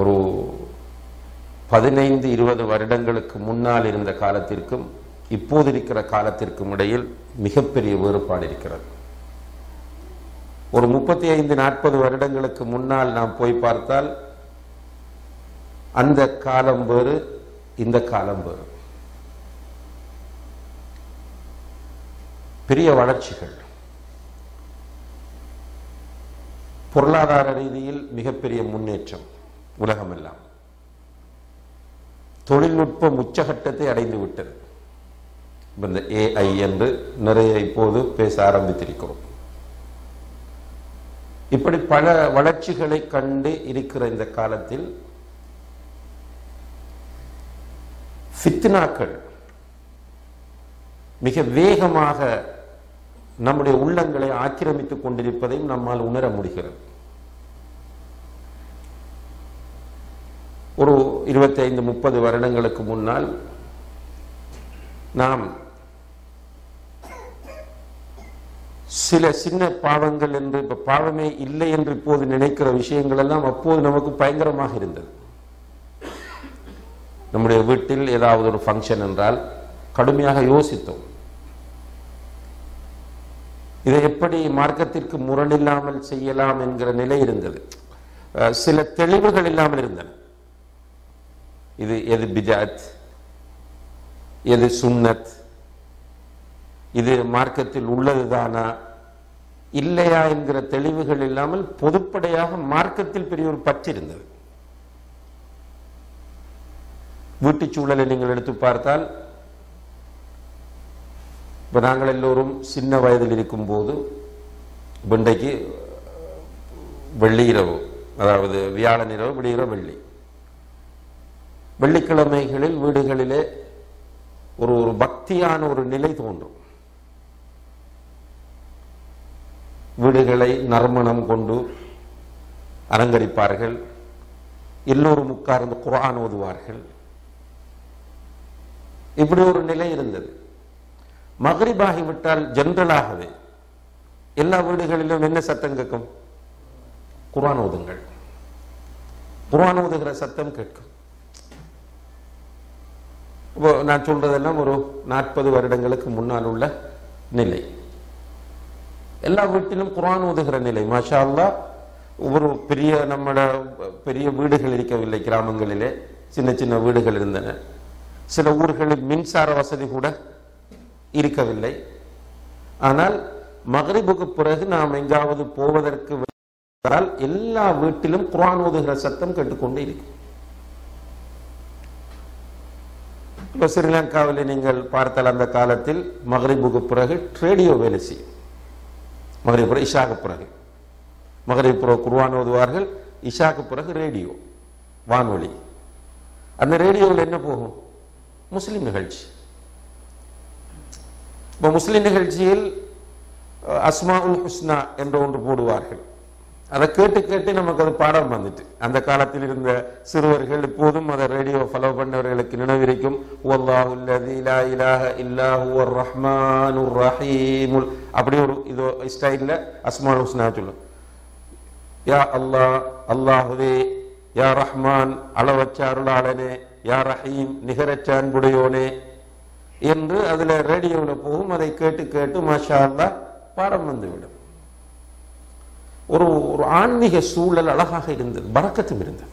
ஒரு 15 20 வருடங்களுக்கு முன்னால் இருந்த காலத்திற்கும் இப்போது இருக்கிற காலத்திற்கும் இடையில் மிகப்பெரிய வேறுபாடு இருக்கிறது. ஒரு 35 40 வருடங்களுக்கு முன்னால் நாம் போய் பார்த்தால் அந்த காலம் வேறு, இந்த காலம் வேறு. பெரிய வளர்ச்சிகள், பொருளாதார ரீதியில் மிகப்பெரிய முன்னேற்றம், உலகமெல்லாம் தொழில்நுட்பம் உச்சகட்டத்தை அடைந்து விட்டது. இந்த ஏஐ என்று நிறைய இப்போது பேச ஆரம்பித்திருக்கிறோம். இப்படி பல வளர்ச்சிகளை கண்டு இருக்கிற இந்த காலத்தில் ஃபித்னாக்கள் மிக வேகமாக நம்முடைய உள்ளங்களை ஆக்கிரமித்துக் கொண்டிருப்பதையும் நம்மால் உணர முடிகிறது. ஒரு 25-30 வருடங்களுக்கு முன்னால் நாம் சில சின்ன பாவங்கள் என்று, இப்போ பாவமே இல்லை என்று இப்போது நினைக்கிற விஷயங்கள் எல்லாம் அப்போது நமக்கு பயங்கரமாக இருந்தது. நம்முடைய வீட்டில் ஏதாவது ஒரு ஃபங்க்ஷன் என்றால் கடுமையாக யோசித்தோம், இதை எப்படி மார்க்கத்திற்கு முரணில்லாமல் செய்யலாம் என்கிற நிலை இருந்தது. சில தெளிவுகள் இல்லாமல் இருந்தன. இது எது பிஜாத், எது சுன்னத், இது மார்க்கத்தில் உள்ளதுதானா இல்லையா என்கிற தெளிவுகள் இல்லாமல் பொதுப்படையாக மார்க்கத்தில் பெரிய ஒரு பற்று இருந்தது. வீட்டுச் சூழலை நீங்கள் எடுத்து பார்த்தால், இப்போ நாங்கள் எல்லோரும் சின்ன வயதில் இருக்கும்போது, இன்றைக்கு வெள்ளி இரவு, அதாவது வியாழன் இரவு, விடுகிற வெள்ளி வெள்ளிக்கிழமைகளில் வீடுகளிலே ஒரு ஒரு பக்தியான ஒரு நிலை தோன்றும். வீடுகளை நறுமணம் கொண்டு அலங்கரிப்பார்கள். எல்லோரும் உட்கார்ந்து குர்ஆன் ஓதுவார்கள். இப்படி ஒரு நிலை இருந்தது. மகரிபாகிவிட்டால் ஜென்ரலாகவே எல்லா வீடுகளிலும் என்ன சத்தம் கேட்கும்? குர்ஆன் ஓதுங்கள், குர்ஆன் ஓதுகிற சத்தம் கேட்கும். இப்போ நான் சொல்றதெல்லாம் ஒரு 40 வருடங்களுக்கு முன்னால் உள்ள நிலை. எல்லா வீட்டிலும் குர்ஆன் ஓதுகிற நிலை. மாஷா அல்லாஹ், ஒரு பெரிய நம்மட பெரிய வீடுகள் இருக்கவில்லை. கிராமங்களிலே சின்ன சின்ன வீடுகள் இருந்தன. சில ஊர்களில் மின்சார வசதி கூட இருக்கவில்லை. ஆனால் மகரிபுக்கு பிறகு நாம் எங்காவது போவதற்கு எல்லா வீட்டிலும் குர்ஆன் ஓதுகிற சத்தம் கேட்டுக்கொண்டே இருக்கும். இப்போ ஸ்ரீலங்காவில் நீங்கள் பார்த்தால் அந்த காலத்தில் மகரிபுக்கு பிறகு ரேடியோ வேலை செய்யும். மகரிபுரம் இஷாக்கு பிறகு மகரிபுரம் குர்ஆன் ஓதுவார்கள். இஷாக்கு பிறகு ரேடியோ, வானொலி. அந்த ரேடியோவில் என்ன போகும்? முஸ்லீம் நிகழ்ச்சி. இப்போ முஸ்லீம் நிகழ்ச்சியில் அஸ்மா உல் ஹுஸ்னா என்ற ஒன்று போடுவார்கள். அதை கேட்டு கேட்டு நமக்கு அது பாடம் வந்துட்டு. அந்த காலத்தில் இருந்த சிறுவர்கள் இப்போதும் அதை ரேடியோ ஃபாலோ பண்ணவர்களுக்கு நினைவிருக்கும். அப்படி ஒரு இதோ ஸ்டைலில் அஸ்மா உல் ஹுஸ்னா சொல்லும். யா அல்லா, அல்லாஹுவே, யா ரஹ்மான், அளவச்ச அருளாளனே, யா ரஹீம், நிகரச்ச அன்புடையோனே என்று அதில் ரேடியோவில் போகும். அதை கேட்டு கேட்டு மாஷா அல்லாஹ் பாடம் வந்துவிடும். ஒரு ஒரு ஆன்மீக சூழல் அழகாக இருந்தது, பரக்கத்தும் இருந்தது.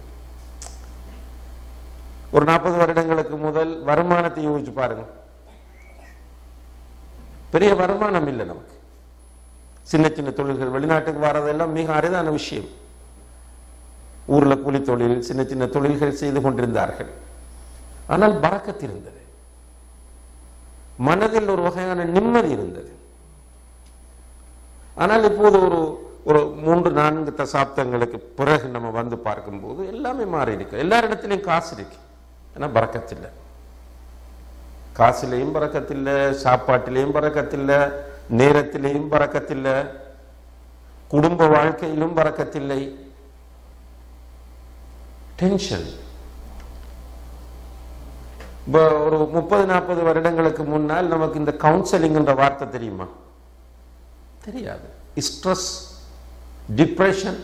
ஒரு 40 வருடங்களுக்கு முதல் வருமானத்தை யோசிச்சு பாருங்க. பெரிய வருமானம் இல்லை நமக்கு. சின்ன சின்ன தொழில்கள், வெளிநாட்டுக்கு வர்றதெல்லாம் மிக அரிதான விஷயம். ஊரில் கூலி தொழில், சின்ன சின்ன தொழில்கள் செய்து கொண்டிருந்தார்கள். ஆனால் பரக்கத்து இருந்தது. மனதில் ஒரு வகையான நிம்மதி இருந்தது. ஆனால் இப்போது ஒரு ஒரு 3-4 தசாப்தங்களுக்கு பிறகு நம்ம வந்து பார்க்கும்போது எல்லாமே மாறி இருக்கு. எல்லா இடத்துலையும் காசு இருக்கு, ஆனால் பரக்கத்தில்லை. காசுலேயும் பரக்கத்தில்லை, சாப்பாட்டிலையும் பரக்கத்தில்லை, நேரத்திலையும் பரக்கத்தில்லை, குடும்ப வாழ்க்கையிலும் பரக்கத்தில்லை. டென்ஷன். இப்போ ஒரு 30-40 வருடங்களுக்கு முன்னால் நமக்கு இந்த கவுன்சிலிங்ன்ற வார்த்தை தெரியுமா? தெரியாது. Stress, depression,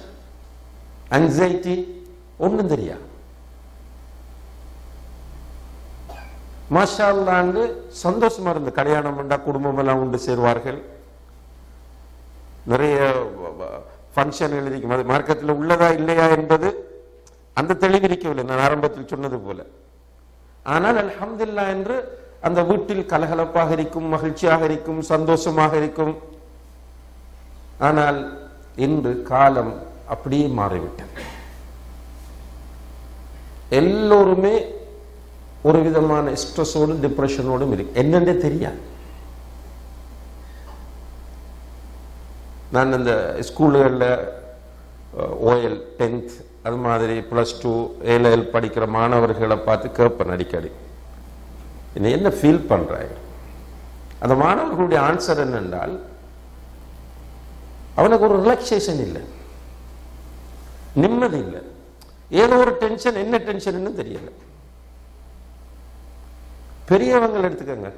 anxiety, 없는들이야. மாஷால்லா என்று சந்தோஷமா இருந்து கல்யாணம் பண்ணா குடும்பம் எல்லாம் உண்டு சேருவார்கள். நிறைய ஃபங்க்ஷன் எழுதிக்கும் மார்க்கத்தில் உள்ளதா இல்லையா என்பது அந்த தெளிவு இருக்கவில்லை, நான் ஆரம்பத்தில் சொன்னது போல. ஆனால் அல்ஹம்துலில்லாஹ் என்று அந்த வீட்டில் கலகலப்பாக இருக்கும், மகிழ்ச்சியாக இருக்கும், சந்தோஷமாக இருக்கும். ஆனால் இன்று காலம் அப்படியே மாறிவிட்டது. எல்லோருமே ஒரு விதமான ஸ்ட்ரெஸோடும் டிப்ரெஷனோடும் இருக்கு, என்னென்னே தெரியாது. நான் அந்த ஸ்கூல்களில் ஓஎல் 10th அது மாதிரி +2 ஏஎல் படிக்கிற மாணவர்களை பார்த்து கேட்பேன் அடிக்கடி, இன்னும் என்ன ஃபீல் பண்ணுறாங்க? அந்த மாணவர்களுடைய ஆன்சர் என்னென்றால், அவனுக்கு ஒரு ரிலாக்ஸேஷன் இல்லை, நிம்மதி இல்லை, ஏதோ ஒரு டென்ஷன், என்ன டென்ஷன்னு தெரியல. பெரியவங்க எடுத்துக்கங்க,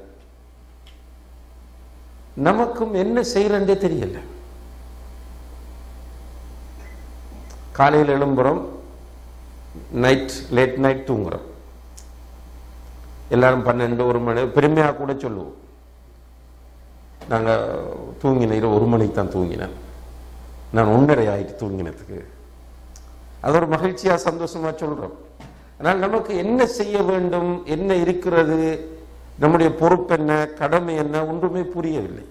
நமக்கும் என்ன செய்யறே தெரியல. காலையில் எழும்புறோம், நைட் லேட் நைட் தூங்குறோம், எல்லாரும் 12 1 மணி பெருமையாக கூட சொல்லுவோம். நாங்கள் தூங்கின இரவு 1 மணிக்கு தான் தூங்கினேன், நான் 1:30 ஆகிட்டு தூங்கினதுக்கு. அது ஒரு மகிழ்ச்சியாக சந்தோஷமாக சொல்கிறோம். ஆனால் நமக்கு என்ன செய்ய வேண்டும், என்ன இருக்கிறது, நம்முடைய பொறுப்பு என்ன, கடமை என்ன, ஒன்றுமே புரியவில்லை.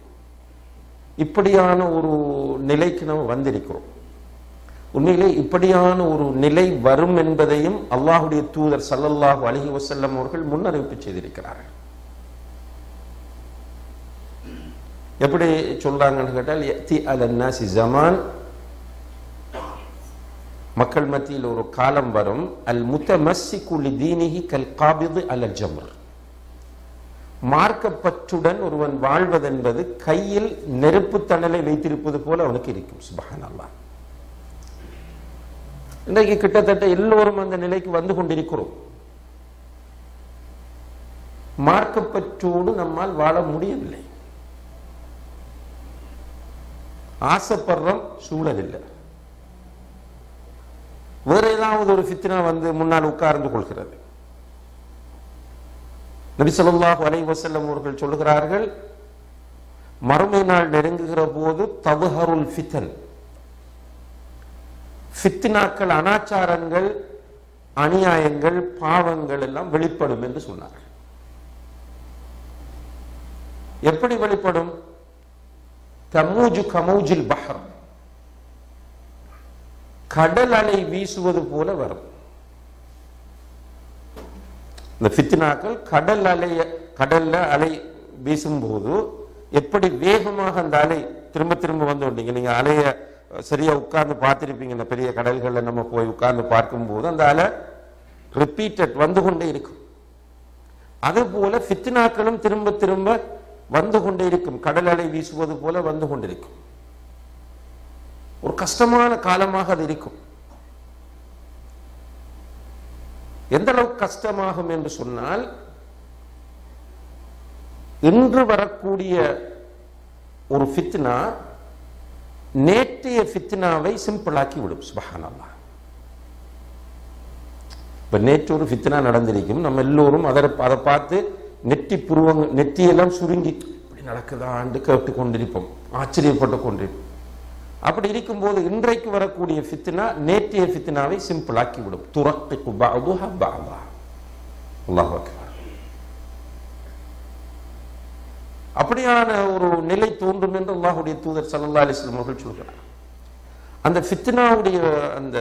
இப்படியான ஒரு நிலைக்கு நாம் வந்திருக்கிறோம். உண்மையிலே இப்படியான ஒரு நிலை வரும் என்பதையும் அல்லாஹ்வுடைய தூதர் ஸல்லல்லாஹு அலைஹி வஸல்லம் அவர்கள் முன்னறிவிப்பு செய்திருக்கிறார்கள். எப்படி சொல்றாங்கன்னு கேட்டால், யத்தி அலன்னாசி ஜமான், மக்கள் மத்தியில் ஒரு காலம் வரும், அல் முத்தமஸ்ஸிகு லிதீனிஹி கல் காபிது அலல் ஜம்ர், மார்க்கப்பற்றுடன் ஒருவன் வாழ்வதென்பது கையில் நெருப்பு தணலை வைத்திருப்பது போல அவனுக்கு இருக்கும். சுப்ஹானல்லாஹ். இன்றைக்கு கிட்டத்தட்ட எல்லோரும் அந்த நிலைக்கு வந்து கொண்டிருக்கிறோம். மார்க்கப்பற்றோடு நம்மால் வாழ முடியவில்லை, ஆசைப்படுறோம், சூழல் இல்லை, வேற ஏதாவது ஒரு ஃபித்னா வந்து முன்னால் உட்கார்ந்து கொள்கிறது. நபி ஸல்லல்லாஹு அலைஹி வஸல்லம் அவர்கள் சொல்கிறார்கள், மறுமை நாள் நெருங்குகிற போது தவஹருல் ஃபித்ன், ஃபித்னாக்கள், அனாச்சாரங்கள், அநியாயங்கள், பாவங்கள் எல்லாம் வெளிப்படும் என்று சொன்னார்கள். எப்படி வெளிப்படும்? தமூஜு கமூஜில் பஹர், கடல் அலை வீசுவது போல வரும். இந்த ஃபித்னாக்கள் கடல்ல அலை வீசும்போது எப்படி வேகமாக அந்த அலை திரும்ப திரும்ப வந்து வந்தீங்க, நீங்க அலைய சரியா உட்கார்ந்து பார்த்திருப்பீங்க. இந்த பெரிய கடல்கள்ல நம்ம போய் உட்கார்ந்து பார்க்கும்போது அந்த அலை ரிப்பீட்டட் வந்து கொண்டே இருக்கும். அதுபோல ஃபித்னாக்களும் திரும்ப திரும்ப வந்து கொண்டே இருக்கும், கடல் அலை வீசுவது போல வந்து கொண்டிருக்கும். ஒரு கஷ்டமான காலமாக அது இருக்கும். எந்த அளவுக்கு கஷ்டமாகும் என்று சொன்னால், இன்று வரக்கூடிய ஒரு ஃபித்னா நேற்றைய ஃபித்னாவை சிம்பிளாக்கி விடும். சுப்ஹானல்லாஹ். இப்ப நேற்று ஒரு ஃபித்னா நடந்திருக்கும், நம்ம எல்லோரும் அதை பார்த்து நெட்டி புருவங்க, நெட்டியெல்லாம் சுருங்கி இப்படி நடக்குதான்னு கேட்டு கொண்டிருப்போம், ஆச்சரியப்பட்டு கொண்டிருப்போம். அப்படி இருக்கும்போது இன்றைக்கு வரக்கூடிய ஃபித்னா நேற்றைய ஃபித்னாவை சிம்பிளாக்கி விடும். துரக்கிகு பஅதுஹா பஅதா. அல்லாஹ் அக்பர். அப்படியான ஒரு நிலை தோன்றும் என்று அல்லாஹ்வுடைய தூதர் ஸல்லல்லாஹு அலைஹி வஸல்லம் அவர்கள் சொல்கிறார். அந்த ஃபித்னாவுடைய அந்த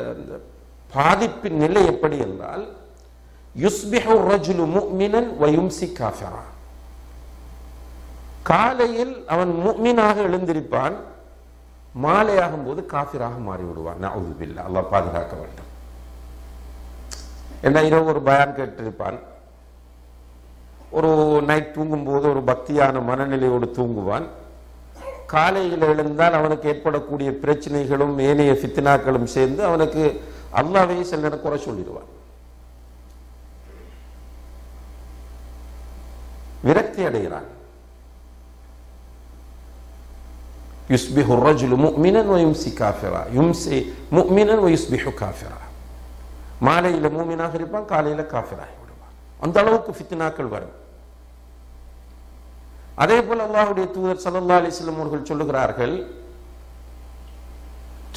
பாதிப்பின் நிலை எப்படி என்றால், யுஸ்பிஹு ரஜுலு முஃமினன் வ யும்சி காஃபிரா, காலையில் அவன் முஃமினாக எழுந்திருப்பான், மாலையாகும் போது காஃபிராக மாறிவிடுவான். நஅூது பில்லாஹ். அல்லாஹ் பாதுகாக்க வேண்டும். என்ன, இரவு ஒரு பயான் கேட்டிருப்பான், ஒரு நைட் தூங்கும்போது ஒரு பக்தியான மனநிலையோடு தூங்குவான், காலையில் எழுந்தால் அவனுக்கு ஏற்படக்கூடிய பிரச்சனைகளும் ஏனைய ஃபித்னாக்களும் சேர்ந்து அவனுக்கு அல்லாஹ்வே சில நேரம் குறை சொல்லிடுவான், விரக்தி அடைகிறான். يصبح الرجل مؤمنا ويمسي كافرا، يمسي مؤمنا ويصبح كافرا. மாலையில மூமினாக இருப்பான், காலையில காஃபிராகி விடுவான். அந்த அளவுக்கு ஃபித்னாக்கள் வரும். அதே போல் அல்லாஹ்வுடைய தூதர் ஸல்லல்லாஹு அலைஹி வஸல்லம் அவர்கள் சொல்லுகிறார்கள்,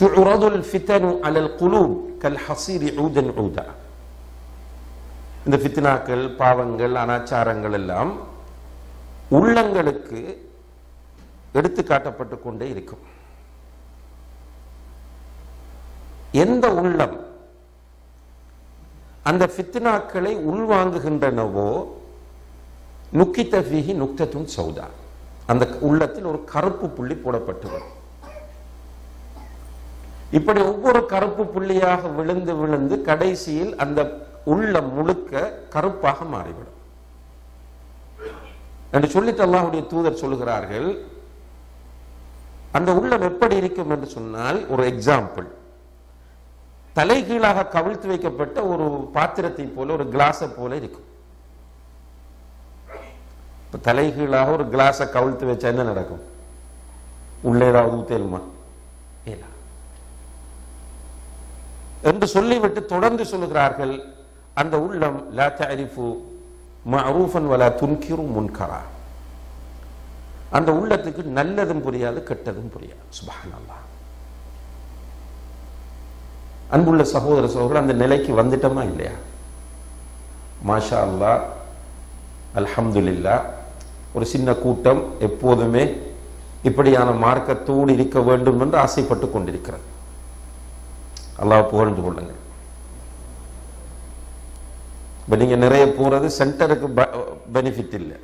துஉரதுல் ஃபிதனு அலல் குலூப் கல் ஹஸீரி ஊதன் ஊதா. இந்த ஃபித்னாக்கள், பாவங்கள், அனாச்சாரங்கள் எல்லாம் உள்ளங்களுக்கு எடுத்து காட்டப்பட்டு கொண்டே இருக்கும். எந்த உள்ளம் அந்த ஃபித்னாக்களை உள்வாங்குகின்றனவோ, நுக்கித்த ஃபீஹி நுக்தத்துன் சௌதா, அந்த உள்ளத்தில் ஒரு கருப்பு புள்ளி போடப்பட்டு வரும். இப்படி ஒவ்வொரு கருப்பு புள்ளியாக விழுந்து விழுந்து கடைசியில் அந்த உள்ளம் முழுக்க கருப்பாக மாறிவிடும் என்று சொல்லிட்டு அல்லாஹ்வுடைய தூதர் சொல்லுகிறார்கள். அந்த உள்ளம் எப்படி இருக்கும் என்று சொன்னால், ஒரு எக்ஸாம்பிள், தலைகீழாக கவிழ்த்து வைக்கப்பட்ட ஒரு பாத்திரத்தை போல, ஒரு கிளாஸை போல இருக்கும். இப்போ தலைகீழாக ஒரு கிளாஸை கவிழ்த்து வச்சா என்ன நடக்கும்? உள்ளே ஏதாவது ஊத்தேலுமா என்று சொல்லிவிட்டு தொடர்ந்து சொல்லுகிறார்கள், அந்த உள்ளம் லா தஅரிஃபு மஅரூஃபன் வலா துன்கிரு முன்கரா, அந்த உள்ளத்துக்கு நல்லதும் புரியாது கெட்டதும் புரியாது. சுப்ஹானல்லாஹ். அன்புள்ள சகோதர சகோதரர்கள், அந்த நிலைக்கு வந்துட்டோமா இல்லையா? மாஷா அல்லாஹ், அல்ஹம்துலில்லாஹ். ஒரு சின்ன கூட்டம் எப்போதுமே இப்படியான மார்க்கத்தோடு இருக்க வேண்டும் என்று ஆசைப்பட்டு கொண்டிருக்கிறது. அல்லாஹ் புகழ்ந்து கொள்ளுங்க. இப்போ நீங்கள் நிறைய போகிறது சென்டருக்கு பெனிஃபிட் இல்லை,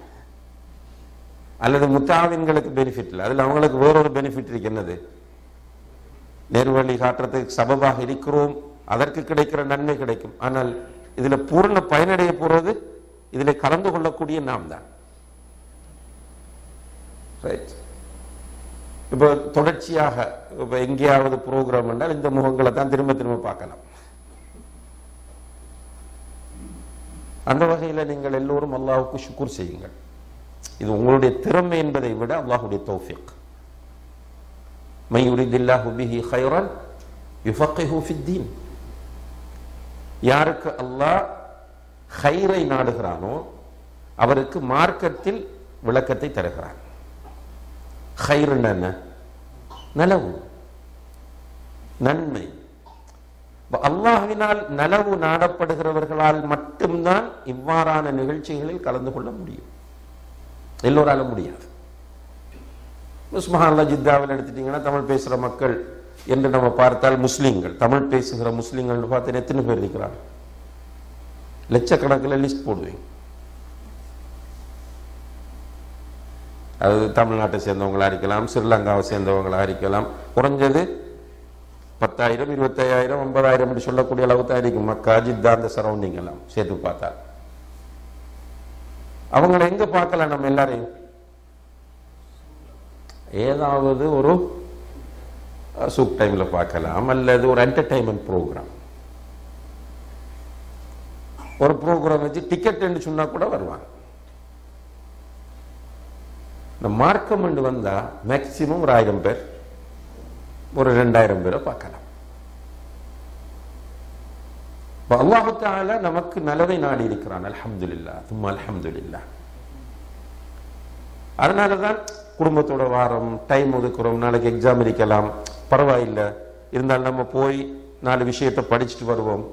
அல்லது முத்தாவின்களுக்கு பெனிஃபிட் இல்லை, அதில் அவங்களுக்கு வேறொரு பெனிஃபிட் இருக்கு. என்னது? நேர்வழி காட்டுறதுக்கு சபபாக இருக்கிறோம், அதற்கு கிடைக்கிற நன்மை கிடைக்கும். ஆனால் இதில் பூர்ண பயனடைய போகிறது, இதில் கலந்து கொள்ளக்கூடிய நாம் தான். இப்போ தொடர்ச்சியாக இப்போ எங்கேயாவது ப்ரோக்ராம் என்றால் இந்த முகங்களை தான் திரும்ப திரும்ப பார்க்கலாம். அந்த வகையில் நீங்கள் எல்லோரும் அல்லாஹ்வுக்கு ஷுக்குர் செய்யுங்கள். இது உங்களுடைய திறமை என்பதை விட அல்லாஹ்வுடைய தௌஃபீக். மய்யுரிதில்லாஹு பிஹி கைரன் யுஃபக்கிஹு ஃபித்தீன். யாருக்கு அல்லாஹ் கைரை நாடுகிறானோ அவருக்கு மார்க்கத்தில் விளக்கத்தை தருகிறான். கைருன்னு என்ன? நலவு, நன்மை. அல்லாஹ்வினால் நலவு நாடப்படுகிறவர்களால் மட்டும்தான் இவ்வாறான நிகழ்ச்சிகளில் கலந்து கொள்ள முடியும், எல்லோராலும் முடியாது. சுப்ஹானல்லாஹ், ஜித்தாவில் எடுத்துட்டீங்கன்னா தமிழ் பேசுகிற மக்கள் என்று நம்ம பார்த்தால் முஸ்லீம்கள், தமிழ் பேசுகிற முஸ்லீம்கள் பார்த்து எத்தனை பேர் இருக்கிறாங்க? லட்சக்கணக்கில் லிஸ்ட் போடுவீங்க. அது தமிழ்நாட்டை சேர்ந்தவங்களாக இருக்கலாம், ஸ்ரீலங்காவை சேர்ந்தவங்களாக இருக்கலாம். குறைஞ்சது 10,000, 25,000, 50,000 என்று சொல்லக்கூடிய அளவு தான் இருக்கும் மக்கா, ஜித்தா, அந்த சரௌண்டிங் எல்லாம் சேர்த்து பார்த்தா. அவங்களை எங்கே பார்க்கலாம் நம்ம எல்லாரையும்? ஏதாவது ஒரு சூப் டைமில் பார்க்கலாம், அல்லது ஒரு என்டர்டைன்மெண்ட் ப்ரோக்ராம், ஒரு ப்ரோக்ராம் வச்சு டிக்கெட் என்று சொன்னா கூட வருவாங்க. இந்த மார்க்கம் என்று வந்தால் மேக்சிமம் ஒரு 1000 பேர், ஒரு 2000 பேரை பார்க்கலாம். அல்லாஹ் தஆலா நமக்கு நல்லதை நாடி இருக்கிறான். அல்ஹம்துலில்லாஹ், சும்மா அல்ஹம்துலில்லாஹ். அதனால தான் குடும்பத்தோட வாரம், டைம் ஒதுக்குறோம், நாளைக்கு எக்ஸாம் இருக்கலாம், பரவாயில்லை, இருந்தாலும் நம்ம போய் 4 விஷயத்தை படிச்சுட்டு வருவோம்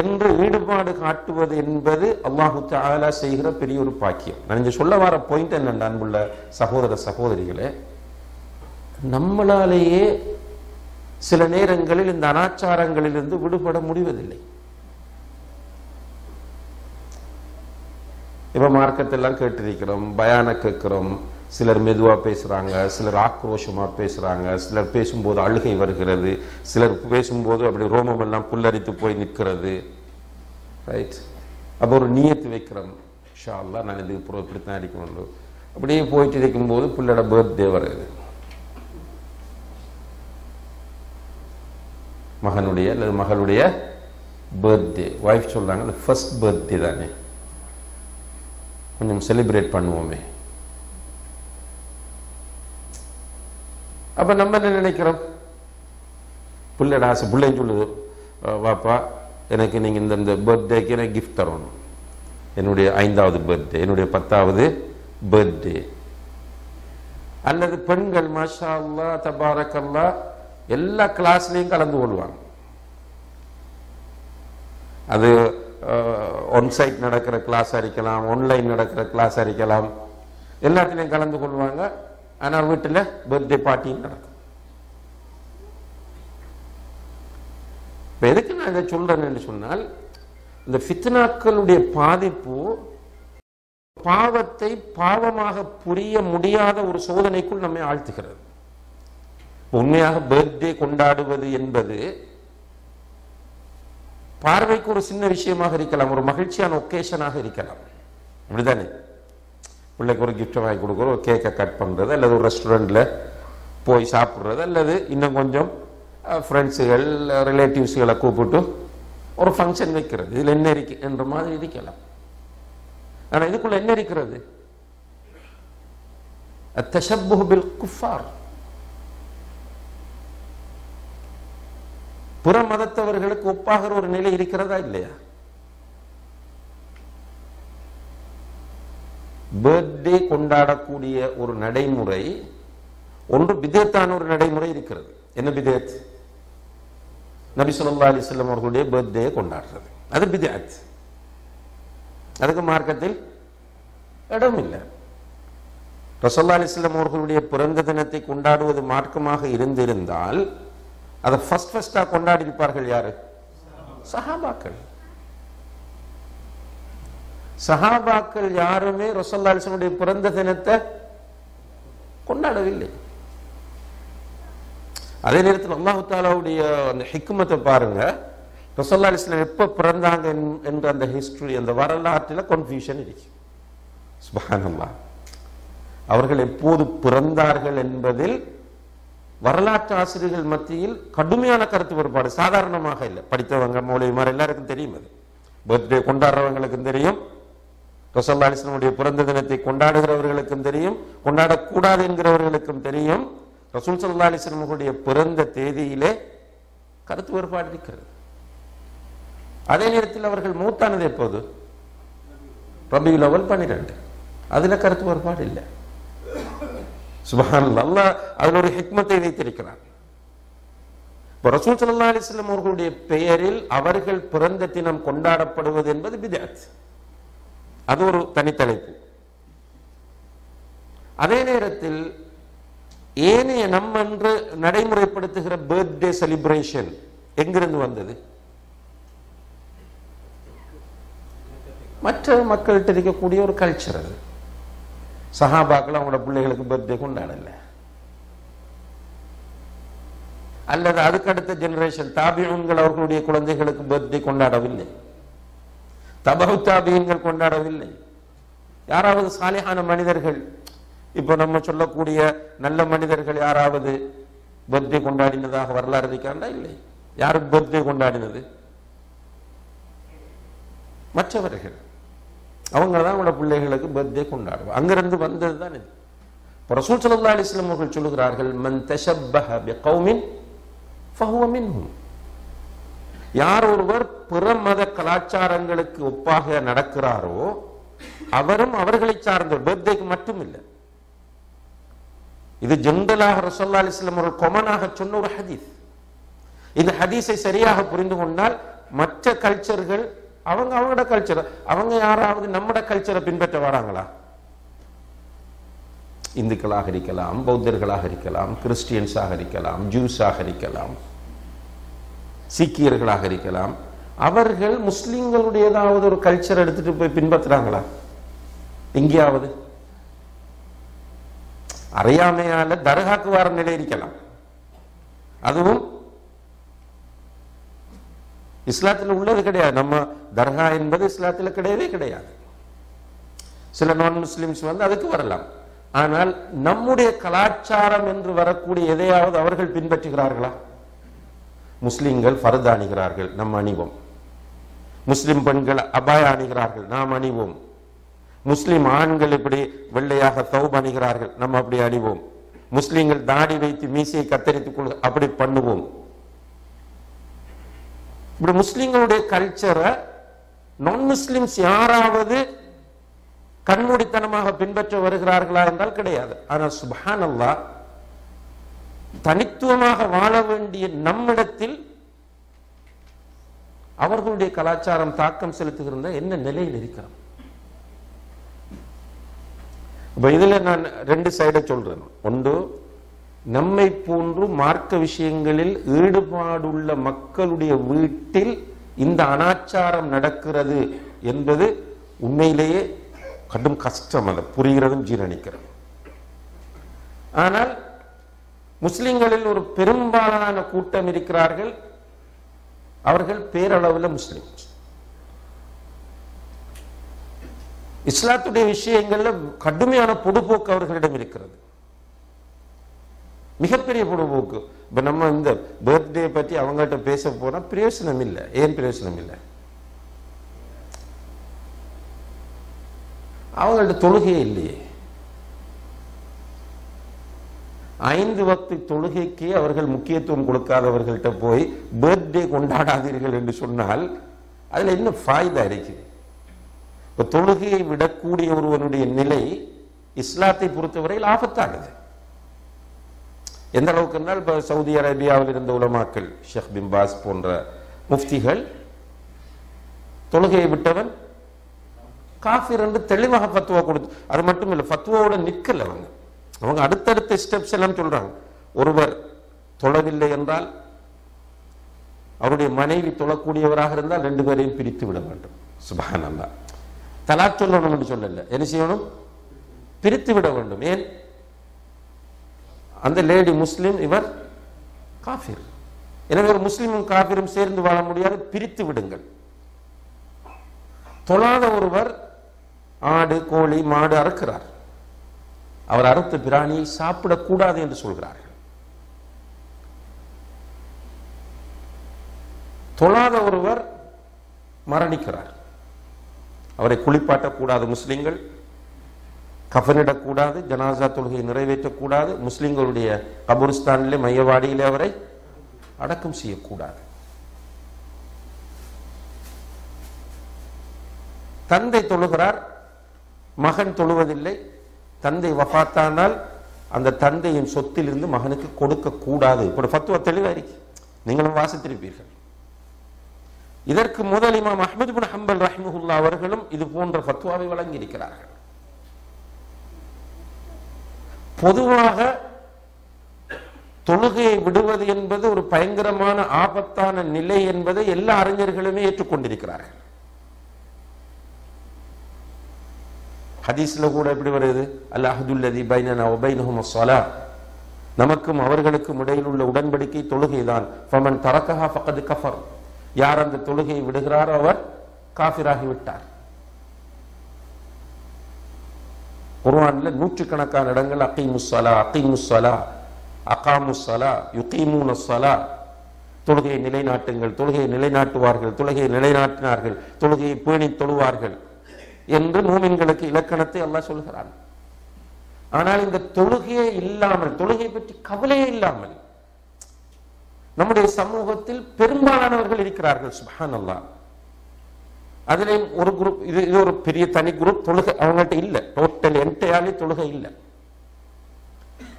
என்று ஈடுபாடு காட்டுவது என்பது அல்லாஹு தஆலா செய்கிற பெரிய ஒரு பாக்கியம். நான் இங்கே சொல்ல வர பாயிண்ட் என்னென்ன, அன்புள்ள சகோதர சகோதரிகளே, நம்மளாலேயே சில நேரங்களில் இந்த அனாச்சாரங்களிலிருந்து விடுபட முடிவதில்லை. இப்போ மார்க்கத்தெல்லாம் கேட்டிருக்கிறோம், பயானை கேட்கிறோம். சிலர் மெதுவாக பேசுகிறாங்க, சிலர் ஆக்ரோஷமாக பேசுகிறாங்க, சிலர் பேசும்போது அழுகை வருகிறது, சிலர் பேசும்போது அப்படி ரோமமெல்லாம் புல்லரித்து போய் நிற்கிறது. ரைட். அப்போ ஒரு நியத்து வைக்கிறோம், இன்ஷா அல்லாஹ் நான் இதுக்கு புறம் இப்படித்தான் இருக்கணும். அப்படியே போயிட்டு இருக்கும்போது பிள்ளோட பர்த்டே வருது, மகனுடைய அல்லது மகளுடைய பர்த்டே. ஒய்ஃப் சொல்கிறாங்க, அது ஃபர்ஸ்ட் பர்த்டே தானே, கொஞ்சம் செலிப்ரேட் பண்ணுவோமே. அப்போ நம்ம என்ன நினைக்கிறோம்? பிள்ளைடா, பிள்ளைன்னு சொல்லுது, வாப்பா எனக்கு நீங்கள் இந்த பர்த்டேக்கு எனக்கு கிஃப்ட் தரணும். என்னுடைய 5வது பர்த்டே, என்னுடைய 10வது பர்த்டே. அல்லது பெண்கள் மாஷா அல்லா தபாரக்கல்லா எல்லா கிளாஸ்லையும் கலந்து கொள்வாங்க. அது ஒன்சைட் நடக்கிற கிளாஸாக இருக்கலாம், ஆன்லைன் நடக்கிற கிளாஸாக இருக்கலாம், எல்லாத்துலேயும் கலந்து கொள்வாங்க. ஆனால் வீட்டில் பர்த்டே பார்ட்டின்னு நடக்கும். இப்போ எதுக்கு நான் இதை சொல்கிறேன் என்று சொன்னால், இந்த ஃபித்னாக்களுடைய பாதிப்பு பாவத்தை பாவமாக புரிய முடியாத ஒரு சோதனைக்குள் நம்மை ஆழ்த்துகிறது. உண்மையாக பர்த்டே கொண்டாடுவது என்பது பார்வைக்கு ஒரு சின்ன விஷயமாக இருக்கலாம், ஒரு மகிழ்ச்சியான ஒகேஷனாக இருக்கலாம். அப்படிதானே? பிள்ளைக்கு ஒரு கிஃப்ட் வாங்கி கொடுக்குறோம், கேக்கை கட் பண்ணுறது, அல்லது ஒரு ரெஸ்டாரண்ட்டில் போய் சாப்பிட்றது, அல்லது இன்னும் கொஞ்சம் ஃப்ரெண்ட்ஸுகள் ரிலேட்டிவ்ஸுகளை கூப்பிட்டு ஒரு ஃபங்க்ஷன் வைக்கிறது. இதில் என்ன இருக்கு என்ற மாதிரி இருக்கலாம். ஆனால் இதுக்குள்ள என்ன இருக்கிறது? அத்தஷப்புஹு பில் குஃபார், புற மதத்தவர்களுக்கு ஒப்பாகிற ஒரு நிலை இருக்கிறதா இல்லையா? பர்த்டே கொண்டாடக்கூடிய ஒரு நடைமுறை, ஒன்று பிதேத்தான ஒரு நடைமுறை இருக்கிறது. என்ன பிதேத்? நபி ஸல்லல்லாஹு அலைஹி வஸல்லம் அவர்களுடைய பர்த்டே கொண்டாடுறது, அது பிதேத். அதுக்கு மார்க்கத்தில் இடம் இல்லை. ரசூலுல்லாஹி அலைஹி வஸல்லம் அவர்களுடைய பிறந்த தினத்தை கொண்டாடுவது மார்க்கமாக இருந்திருந்தால் அதை ஃபர்ஸ்டாக கொண்டாடி இருப்பார்கள். யாரு? சஹாபாக்கள். சஹாபாக்கள் யாருமே ரசூலுல்லாஹி அலைஹி வஸல்லம் பிறந்த தினத்தை கொண்டாடவில்லை. அதே நேரத்தில் அல்லாஹ் தஆலாவுடைய அந்த ஹிக்மத்தை பாருங்க. ரசூலுல்லாஹி அலைஹி வஸல்லம் எப்போ பிறந்தாங்க என்ற அந்த ஹிஸ்டரி, அந்த வரலாற்றில் கன்ஃபியூஷன் இருக்கு. சுப்ஹானல்லாஹ். அவர்கள் எப்போது பிறந்தார்கள் என்பதில் வரலாற்று ஆசிரியர்கள் மத்தியில் கடுமையான கருத்து வேறுபாடு. சாதாரணமாக இல்லை, படித்தவங்க மௌலவிமார் எல்லாருக்கும் தெரியும். அது பர்த்டே கொண்டாடுறவங்களுக்கும் தெரியும், ரசூலுல்லாஹி அலைஹி வஸல்லம் உடைய பிறந்த தினத்தை கொண்டாடுகிறவர்களுக்கும் தெரியும், கொண்டாடக்கூடாது என்கிறவர்களுக்கும் தெரியும். ரசூல் ஸல்லல்லாஹு அலைஹி வஸல்லம் உடைய பிறந்த தேதியிலே கருத்து வேறுபாடு இருக்கிறது. அதே நேரத்தில் அவர்கள் மூத்தானது எப்போது? ரபியுல் அவல் 12, அதில் கருத்து வேறுபாடு இல்லை. சுப்ஹானல்லாஹ். அல்லாஹ் அதில் ஒரு ஹிக்மத்தை வைத்திருக்கிறார். இப்போ ரசூல் ஸல்லல்லாஹு அலைஹி வஸல்லம் அவர்களுடைய பெயரில் அவர்கள் பிறந்த தினம் கொண்டாடப்படுவது என்பது பிதஅத், அது ஒரு தனித்தலைப்பு. அதே நேரத்தில் ஏனைய நம்ம என்று நடைமுறைப்படுத்துகிற பர்த்டே செலிப்ரேஷன் எங்கிருந்து வந்தது? மற்ற மக்கள்கிட்ட இருக்கக்கூடிய ஒரு கல்ச்சர். அது சஹாபாக்கள் அவங்களோட பிள்ளைகளுக்கு பர்த்டே கொண்டாடல, அல்லது அதுக்கடுத்த ஜெனரேஷன் தாபியங்கள் அவர்களுடைய குழந்தைகளுக்கு பர்த்டே கொண்டாடவில்லை, தபஹு தாபியங்கள் கொண்டாடவில்லை. யாராவது சாலிஹான மனிதர்கள், இப்போ நம்ம சொல்லக்கூடிய நல்ல மனிதர்கள் யாராவது பர்த்டே கொண்டாடினதாக வரலாறு இருக்காண்டா? இல்லை. யாருக்கு பர்த்டே கொண்டாடினது? மற்றவர்கள். அவங்க தான் அவங்களோட பிள்ளைகளுக்கு பர்த்டே கொண்டாடுவோம். அங்கிருந்து வந்தது தான் இது. இப்போ ரசூல் ஸல்லல்லாஹு அலைஹி வஸல்லம் அவர்கள் சொல்கிறார்கள், மன் தஷப்பஹ பிகௌமின் ஃபஹுவ மின்ஹும். யார் ஒருவர் பிற மத கலாச்சாரங்களுக்கு ஒப்பாக நடக்கிறாரோ அவரும் அவர்களை சார்ந்த. பர்த்டேக்கு மட்டும் இல்லை, இது ஜென்ரலாக ரசூலுல்லாஹி அலைஹி வஸல்லம் அவர்கள் கொமனாக சொன்ன ஒரு ஹதீஸ். இந்த ஹதீஸை சரியாக புரிந்து கொண்டால் மற்ற கல்ச்சர்கள் அவங்க அவங்களோட கல்ச்சர், அவங்க யாராவது நம்மட கல்ச்சரை பின்பற்ற வராங்களா? இந்துக்களாக இருக்கலாம், பௌத்தர்களாக இருக்கலாம், கிறிஸ்டியன்ஸாக இருக்கலாம், ஜூஸாக இருக்கலாம், சீக்கியர்களாக இருக்கலாம், அவர்கள் முஸ்லிம்களுடைய ஏதாவது ஒரு கல்ச்சர் எடுத்துட்டு போய் பின்பற்றுறாங்களா? எங்கேயாவது அறியாமையால தர்காக்கு வர நிலை இருக்கலாம். அதுவும் இஸ்லாத்தில் உள்ளது கிடையாது. நம்ம தர்கா என்பது இஸ்லாத்தில் கிடையவே கிடையாது. சில நான் முஸ்லிம்ஸ் வந்து அதுக்கு வரலாம். ஆனால் நம்முடைய கலாச்சாரம் என்று வரக்கூடிய எதையாவது அவர்கள் பின்பற்றுகிறார்களா? முஸ்லிம்கள் ஃபர்து அணிகிறார்கள், நம்ம அணிவோம். முஸ்லிம் பெண்கள் அபாயா அணிகிறார்கள், நாம் அணிவோம். முஸ்லிம் ஆண்கள் இப்படி வெள்ளையாக தௌப் அணிகிறார்கள், நம்ம அப்படி அணிவோம். முஸ்லிம்கள் தாடி வைத்து மீசையை கத்தரித்துக் கொள், அப்படி பண்ணுவோம். இப்படி முஸ்லிம்களுடைய கல்ச்சரை நான் முஸ்லிம்ஸ் யாராவது கண்மூடித்தனமாக பின்பற்ற வருகிறார்களா என்றால் கிடையாது. ஆனால் சுப்ஹானல்லாஹ், தனித்துவமாக வாழ வேண்டிய நம்மிடத்தில் அவர்களுடைய கலாச்சாரம் தாக்கம் செலுத்துகிற என்ன நிலையில் இருக்கிறோம்? இப்ப இதுல நான் ரெண்டு சைடை சொல்றேன். ஒன்று, நம்மை போன்று மார்க்க விஷயங்களில் ஈடுபாடுள்ள மக்களுடைய வீட்டில் இந்த அனாச்சாரம் நடக்கிறது என்பது உண்மையிலேயே கடும் கஷ்டம், அல்ல புரிகிறதும் ஜீரணிக்கிறது. ஆனால் முஸ்லிம்களில் ஒரு பெரும்பாலான கூட்டம் இருக்கிறார்கள், அவர்கள் பேரளவில் முஸ்லிம். இஸ்லாத்துடைய விஷயங்கள்ல கடுமையான பொதுப்போக்கு அவர்களிடம் இருக்கிறது, மிகப்பெரிய பொதுப்போக்கு. இப்ப நம்ம இந்த பர்த்டே பற்றி அவங்கள்ட்ட பேச போனா பிரயோசனம் இல்லை. ஏன் பிரயோசனம் இல்லை? அவங்கள்ட்ட தொழுகையே இல்லையே. 5 வக்து தொழுகைக்கு அவர்கள் முக்கியத்துவம் கொடுக்காதவர்கள்ட்ட போய் பர்த்டே கொண்டாடாதீர்கள் என்று சொன்னால் அதுல என்ன ஃபாய்தா இருக்குது? இப்போ தொழுகையை விடக்கூடிய ஒருவனுடைய நிலை இஸ்லாத்தை பொறுத்தவரையில் ஆபத்தானது. எந்த அளவுக்கு என்றால், இப்போ சவுதி அரேபியாவில் இருந்த உலமாக்கள், ஷேக் பின் பாஸ் போன்ற முஃப்திகள், தொழுகையை விட்டவன் காஃபிர் என்று தெளிவாக ஃபத்வா கொடுத்து, அது மட்டும் இல்லை ஃபத்வாவோட நிற்கல, அவங்க அவங்க அடுத்தடுத்த ஸ்டெப்ஸ் எல்லாம் சொல்றாங்க. ஒருவர் தொழவில்லை என்றால், அவருடைய மனைவி தொழக்கூடியவராக இருந்தால் 2 பேரையும் பிரித்து விட வேண்டும். சுப்ஹானல்லாஹ், தலாக் சொல்லணும் என்று சொல்லல, என்ன செய்யணும்? பிரித்து விட வேண்டும். ஏன்? அந்த லேடி முஸ்லிம், இவர் காஃபிர். எனவே ஒரு முஸ்லிமும் காஃபிரும் சேர்ந்து வாழ முடியாது, பிரித்து விடுங்கள். தொழாத ஒருவர் ஆடு, கோழி, மாடு அறுக்கிறார், அவர் அறுத்த பிராணியை சாப்பிடக்கூடாது என்று சொல்கிறார்கள். தொழாத ஒருவர் மரணிக்கிறார், அவரை குளிப்பாட்டக்கூடாது முஸ்லிம்கள், கஃனிடக்கூடாது, ஜனாசா தொழுகையை நிறைவேற்றக்கூடாது, முஸ்லிம்களுடைய கபுரிஸ்தானிலே மையவாடியிலே அவரை அடக்கம் செய்யக்கூடாது. தந்தை தொழுகிறார், மகன் தொழுவதில்லை, தந்தை வஃபாத்தானால் அந்த தந்தையின் சொத்திலிருந்து மகனுக்கு கொடுக்கக்கூடாது. இப்படி ஃபத்வா தெளிவாக இருக்கு, நீங்களும் வாசித்திருப்பீர்கள். இதற்கு முதல் இமாம் அஹ்மத் இப்னு ஹம்பல் ரஹ்மஹுல்லாஹ் அவர்களும் இது போன்ற ஃபத்வாவை வழங்கியிருக்கிறார்கள். பொதுவாக தொழுகையை விடுவது என்பது ஒரு பயங்கரமான ஆபத்தான நிலை என்பதை எல்லா அறிஞர்களுமே ஏற்றுக்கொண்டிருக்கிறார்கள். ஹதீஸ்ல கூட எப்படி வருது? அல் அஹ்துல்லதி பைனனா வ பைனஹும் ஸலாத், நமக்கும் அவர்களுக்கும் இடையில் உள்ள உடன்படிக்கை தொழுகைதான். ஃபமன் தரக்கஹா ஃபகத் கஃபர், யார் அந்த தொழுகையை விடுகிறாரோ அவர் காஃபிராகிவிட்டார். குர்ஆன்ல 100கணக்கான இடங்கள் அகீமுஸ்ஸலா, அகீமுஸ்ஸலா, அகாமுஸ்ஸலா, யுகீமுனஸ்ஸலா, தொழுகையை நிலைநாட்டுங்கள், தொழுகையை நிலைநாட்டுவார்கள், தொழுகையை நிலைநாட்டினார்கள், தொழுகையை பேணி தொழுவார்கள் என்று மூமின்களுக்கு இலக்கணத்தை அல்லாஹ் சொல்கிறான். ஆனால் இந்த தொழுகையே இல்லாமல், தொழுகை பற்றி கவலையே இல்லாமல் நம்முடைய சமூகத்தில் பெரும்பாலானவர்கள் இருக்கிறார்கள். சுப்ஹானல்லாஹ், அதிலே ஒரு குரூப், இது ஒரு பெரிய தனி குரூப், தொழுகை அவங்கள்ட்ட இல்லை, டோட்டல் என்டையாலே தொழுகை இல்லை.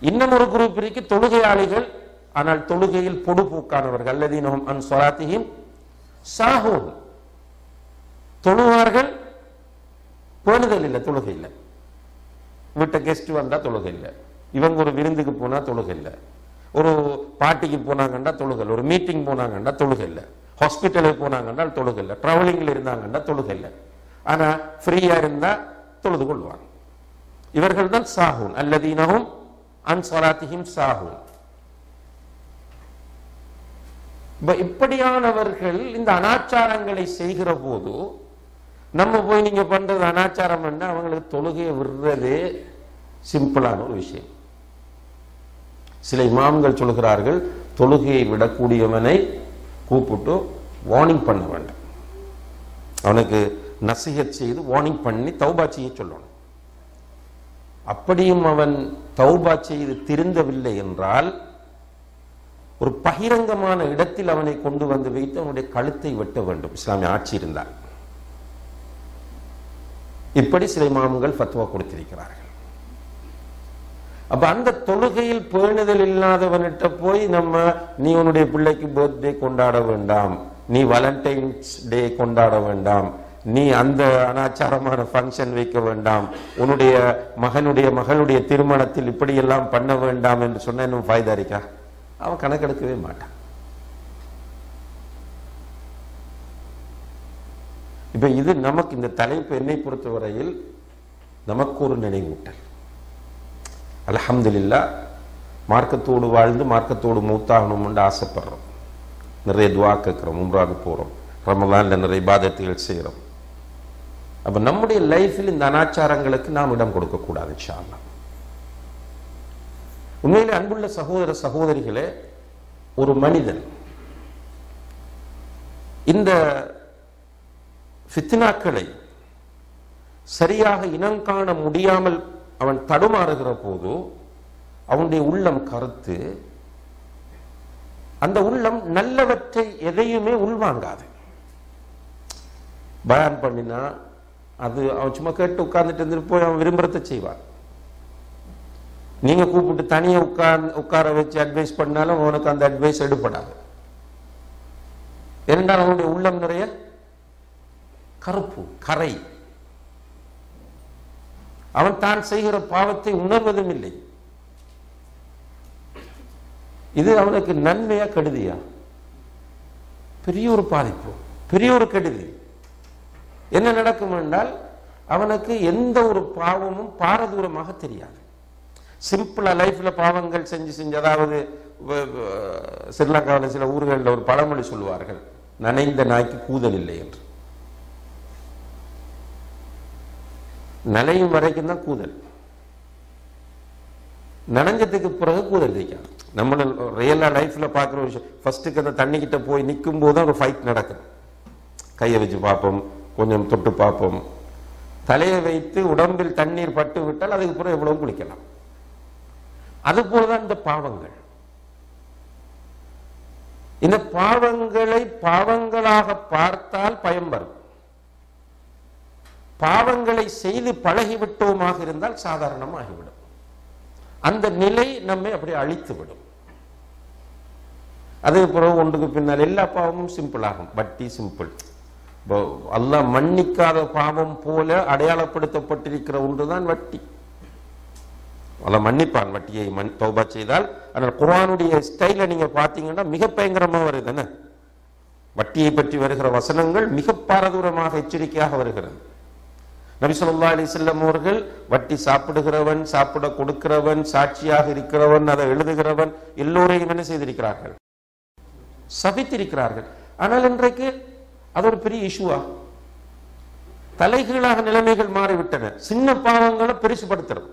இன்னும் ஒரு குரூப் இருக்கு, தொழுகையாளிகள் ஆனால் தொழுகையில் பொடுபோக்கானவர்கள். அல்லதீனஹும் அன் ஸலாத்திஹிம் சாஹூன், தொழுவார்கள், பேணுதல் இல்லை, தொழுகை இல்லை. வீட்டை கெஸ்ட் வந்தா தொழுகை இல்லை, இவங்க ஒரு விருந்துக்கு போனா தொழுகை இல்லை, ஒரு பார்ட்டிக்கு போனாங்கன்னா தொழுகை, ஒரு மீட்டிங் போனாங்கன்னா தொழுகை இல்லை, ஹாஸ்பிட்டலுக்கு போனாங்கன்னா தொழுகை இல்லை, டிராவலிங்கில் இருந்தாங்கன்னா தொழுகை இல்லை. ஆனால் ஃப்ரீயாக இருந்தால் தொழுது கொள்வாங்க. இவர்கள் தான் சாஹூன், அல்லதீனஹும் அன் ஸலாத்திஹிம் சாஹூன். இப்படியானவர்கள் இந்த அனாச்சாரங்களை செய்கிற போது நம்ம போய் நீங்க பண்றது அனாச்சாரம் பண்ண, அவங்களுக்கு தொழுகையை விடுறதே சிம்பிளான ஒரு விஷயம். சில இமாம்கள் சொல்கிறார்கள், தொழுகையை விடக்கூடியவனை கூப்பிட்டு வார்னிங் பண்ண வேண்டும், அவனுக்கு நசிஹத் செய்து வார்னிங் பண்ணி தௌபா செய்ய சொல்லணும். அப்படியும் அவன் தௌபா செய்து திருந்தவில்லை என்றால் ஒரு பகிரங்கமான இடத்தில் அவனை கொண்டு வந்து வைத்து அவனுடைய கழுத்தை வெட்ட வேண்டும். இஸ்லாமிய ஆட்சி இருந்தால் இப்படி சில இமாம்கள் ஃபத்வா கொடுத்திருக்கிறார்கள். அப்ப அந்த தொழுகையில் பேணுதல் இல்லாதவன்கிட்ட போய் நம்ம நீ உன்னுடைய பிள்ளைக்கு பர்த்டே கொண்டாட வேண்டாம், நீ வேலண்டைன்ஸ் டே கொண்டாட வேண்டாம், நீ அந்த அனாச்சாரமான ஃபங்க்ஷன் வைக்க வேண்டாம், உன்னுடைய மகனுடைய திருமணத்தில் இப்படியெல்லாம் பண்ண வேண்டாம் என்று சொன்ன இன்னும் ஃபாய்தா இருக்கா? அவன் கணக்கெடுக்கவே மாட்டான். இப்ப இது நமக்கு இந்த தலைப்பு என்னை பொறுத்தவரையில் நமக்கு ஒரு நினைவூட்டல். அல்ஹம்துலில்லா மார்க்கத்தோடு வாழ்ந்து மார்க்கத்தோடு மூத்தாகணும்னு ஆசைப்படுறோம், நிறைய துஆ கேட்குறோம், உம்ராவுக்கு போகிறோம், ரமலான்ல நிறைய இபாதத்துகள் செய்கிறோம். அப்போ நம்முடைய லைஃப்பில் இந்த அனாச்சாரங்களுக்கு நாம் இடம் கொடுக்கக்கூடாது இன்ஷா அல்லாஹ். உண்மையிலே அன்புள்ள சகோதர சகோதரிகளே, ஒரு மனிதன் இந்த ஃபித்னாக்களை சரியாக இனங்காண முடியாமல் அவன் தடுமாறுகிற போது அவனுடைய உள்ளம் கருத்து, அந்த உள்ளம் நல்லவற்றை எதையுமே உள்வாங்காது. பயான் பண்ணினா அது அவன் சும்மா கேட்டு உட்கார்ந்துட்டு இருந்துட்டு போய் அவன் விரும்புறத செய்வான். நீங்க கூப்பிட்டு தனியை உட்கார வச்சு அட்வைஸ் பண்ணாலும் அவனுக்கு அந்த அட்வைஸ் எடுப்படாது. இரண்டாம் அவனுடைய உள்ளம் நிறைய கருப்பு கரை, அவன் தான் செய்கிற பாவத்தை உணர்வதும் இல்லை. இது அவனுக்கு நன்மையா கெடுதியா? பெரிய ஒரு பாதிப்பு, பெரிய ஒரு கெடுதி. என்ன நடக்கும் என்றால் அவனுக்கு எந்த ஒரு பாவமும் பாரதூரமாக தெரியாது. சிம்பிளா லைஃப்ல பாவங்கள் செஞ்சு செஞ்சு, அதாவது ஸ்ரீலங்காவில் சில ஊர்களில் ஒரு பழமொழி சொல்லுவார்கள், நனைந்த நாய்க்கு கூதல் இல்லை என்று. நனையும் வரைக்கும் தான் கூதல், நனைஞ்சதுக்கு பிறகு கூதல் தைக்காது. நம்ம ரியலா லைஃப்ல பார்க்குற விஷயம், ஃபர்ஸ்ட்டுக்கு அந்த தண்ணிக்கிட்ட போய் நிற்கும் போது தான் ஒரு ஃபைட் நடக்கும். கையை வச்சு பார்ப்போம், கொஞ்சம் தொட்டு பார்ப்போம், தலையை வைத்து உடம்பில் தண்ணீர் பட்டு விட்டால் அதுக்கு பிறகு எவ்வளவு குளிக்கலாம். அதுபோலதான் இந்த பாவங்கள். இந்த பாவங்களை பாவங்களாக பார்த்தால் பயம் வரும். பாவங்களை செய்து பழகிவிட்டோமாக இருந்தால் சாதாரணமாகிவிடும். அந்த நிலை நம்மை அப்படி அழித்துவிடும். அதே போல ஒன்றுக்கு பின்னால் எல்லா பாவமும் சிம்பிள் ஆகும். வட்டி சிம்பிள், அல்லாஹ் மன்னிக்காத பாவம் போல அடையாளப்படுத்தப்பட்டிருக்கிற ஒன்றுதான் வட்டி. அல்ல மன்னிப்பான் வட்டியை தௌபா செய்தால். ஆனால் குர்ஆனுடைய ஸ்டைல நீங்க பார்த்தீங்கன்னா மிக பயங்கரமா வருது. என்ன வட்டியை பற்றி வருகிற வசனங்கள் மிக பாரதூரமாக எச்சரிக்கையாக வருகிறது. நபி ஸல்லல்லாஹு அலைஹி வஸல்லம் அவர்கள் வட்டி சாப்பிடுகிறவன், சாப்பிட கொடுக்கிறவன், சாட்சியாக இருக்கிறவன், அதை எழுதுகிறவன் எல்லோரையும் என்ன செய்திருக்கிறார்கள்? சபித்திருக்கிறார்கள். ஆனால் இன்றைக்கு அது ஒரு பெரிய இஷ்யூவா தலைகீழாக நிலைமைகள் மாறிவிட்டன. சின்ன பாவங்களை பெருசுபடுத்துறது,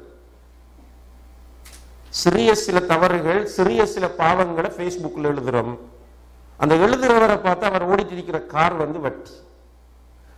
சிறிய சில தவறுகள், சிறிய சில பாவங்களை ஃபேஸ்புக்கில் எழுதுறோம். அந்த எழுதுறவரை பார்த்து அவர் ஓடிட்டு இருக்கிற கார் வந்து வட்டி,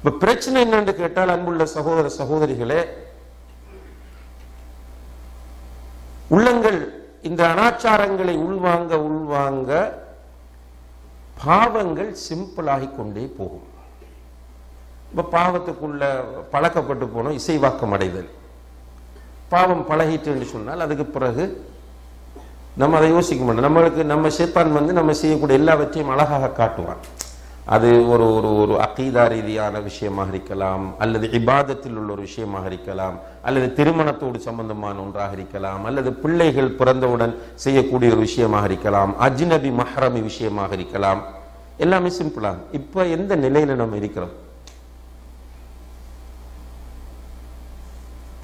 இப்ப பிரச்சனை என்னன்னு கேட்டால் அன்புள்ள சகோதர சகோதரிகளே, உள்ளங்கள் இந்த அனாச்சாரங்களை உள்வாங்க உள்வாங்க பாவங்கள் சிம்பிளாகி கொண்டே போகும். இப்ப பாவத்துக்குள்ள பழக்கப்பட்டு போனோம், இசைவாக்கம் அடைதல். பாவம் பழகிட்டு என்று சொன்னால் அதுக்கு பிறகு நம்ம அதை யோசிக்க மாட்டோம். நம்மளுக்கு நம்ம ஷைத்தான் வந்து நம்ம செய்யக்கூடிய எல்லாவற்றையும் அழகாக காட்டுவான். அது ஒரு ஒரு ஒரு அகீதா ரீதியான விஷயமாக இருக்கலாம், அல்லது இபாதத்தில் உள்ள ஒரு விஷயமாக இருக்கலாம், அல்லது திருமணத்தோடு சம்பந்தமான ஒன்றாக இருக்கலாம், அல்லது பிள்ளைகள் பிறந்தவுடன் செய்யக்கூடிய ஒரு விஷயமாக இருக்கலாம், அஜ்நபி மஹ்ரமி விஷயமாக இருக்கலாம். எல்லாமே சிம்பிளாக. இப்போ எந்த நிலையில நம்ம இருக்கிறோம்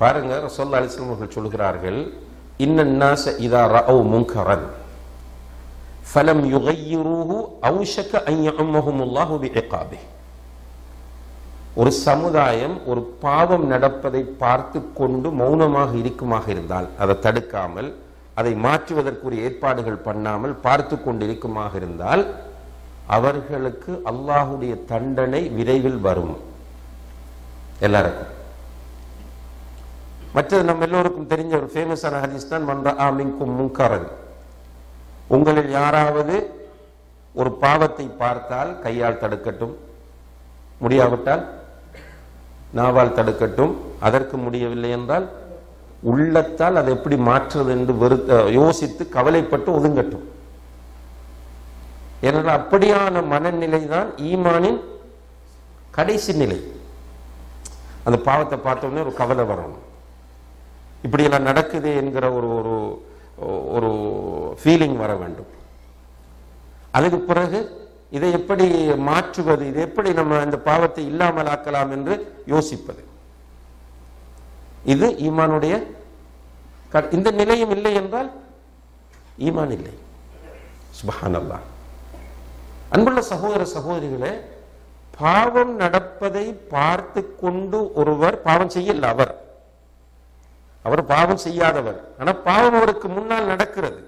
பாருங்க. ரசூலுல்லாஹி அலைஹி வஸல்லம் அவர்கள் சொல்கிறார்கள், இன்னன்னாஸ இதா ரஅவு முன்கரன் فلم يغيروه أوشك أن يعمهم الله بعقابه. ஒரு சமுதாயம் ஒரு பாவம் நடப்பதை பார்த்து கொண்டு மௌனமாக இருக்குமாக இருந்தால் அதை தடுக்காமல் அதை மாற்றுவதற்குரிய ஏற்பாடுகள் பண்ணாமல் பார்த்து கொண்டிருக்குமாக இருந்தால் அவர்களுக்கு அல்லாஹ்வுடைய தண்டனை விரைவில் வரும் எல்லாருக்கும். மற்றது நம்ம எல்லோருக்கும் தெரிஞ்ச ஒரு ஃபேமஸான ஹதீஸ் தான், மன் ரஆ மின்கும் முன்கரன், உங்களில் யாராவது ஒரு பாவத்தை பார்த்தால் கையால் தடுக்கட்டும், முடியாவிட்டால் நாவால் தடுக்கட்டும், அதற்கு முடியவில்லை என்றால் உள்ளத்தால் அதை எப்படி மாற்றுவது என்று யோசித்து கவலைப்பட்டு ஒதுங்கட்டும். ஏனென்றால் அப்படியான மனநிலை தான் ஈமானின் கடைசி நிலை. அந்த பாவத்தை பார்த்தோன்னே ஒரு கவலை வரும், இப்படியெல்லாம் நடக்குது என்கிற ஒரு ஒரு ஃபீலிங் வர வேண்டும். அதுக்கு பிறகு இதை எப்படி மாற்றுவது, இதை எப்படி நம்ம இந்த பாவத்தை இல்லாமல் ஆக்கலாம் என்று யோசிப்பது, இது ஈமானுடைய. இந்த நிலையும் இல்லை என்றால் ஈமான் இல்லை. சுப்ஹானல்லாஹ். அன்புள்ள சகோதர சகோதரிகளே, பாவம் நடப்பதை பார்த்து கொண்டு ஒருவர் பாவம் செய்யல, அவர் பாவம் செய்யாதவர், ஆனா பாவம் அவருக்கு முன்னால் நடக்கிறது.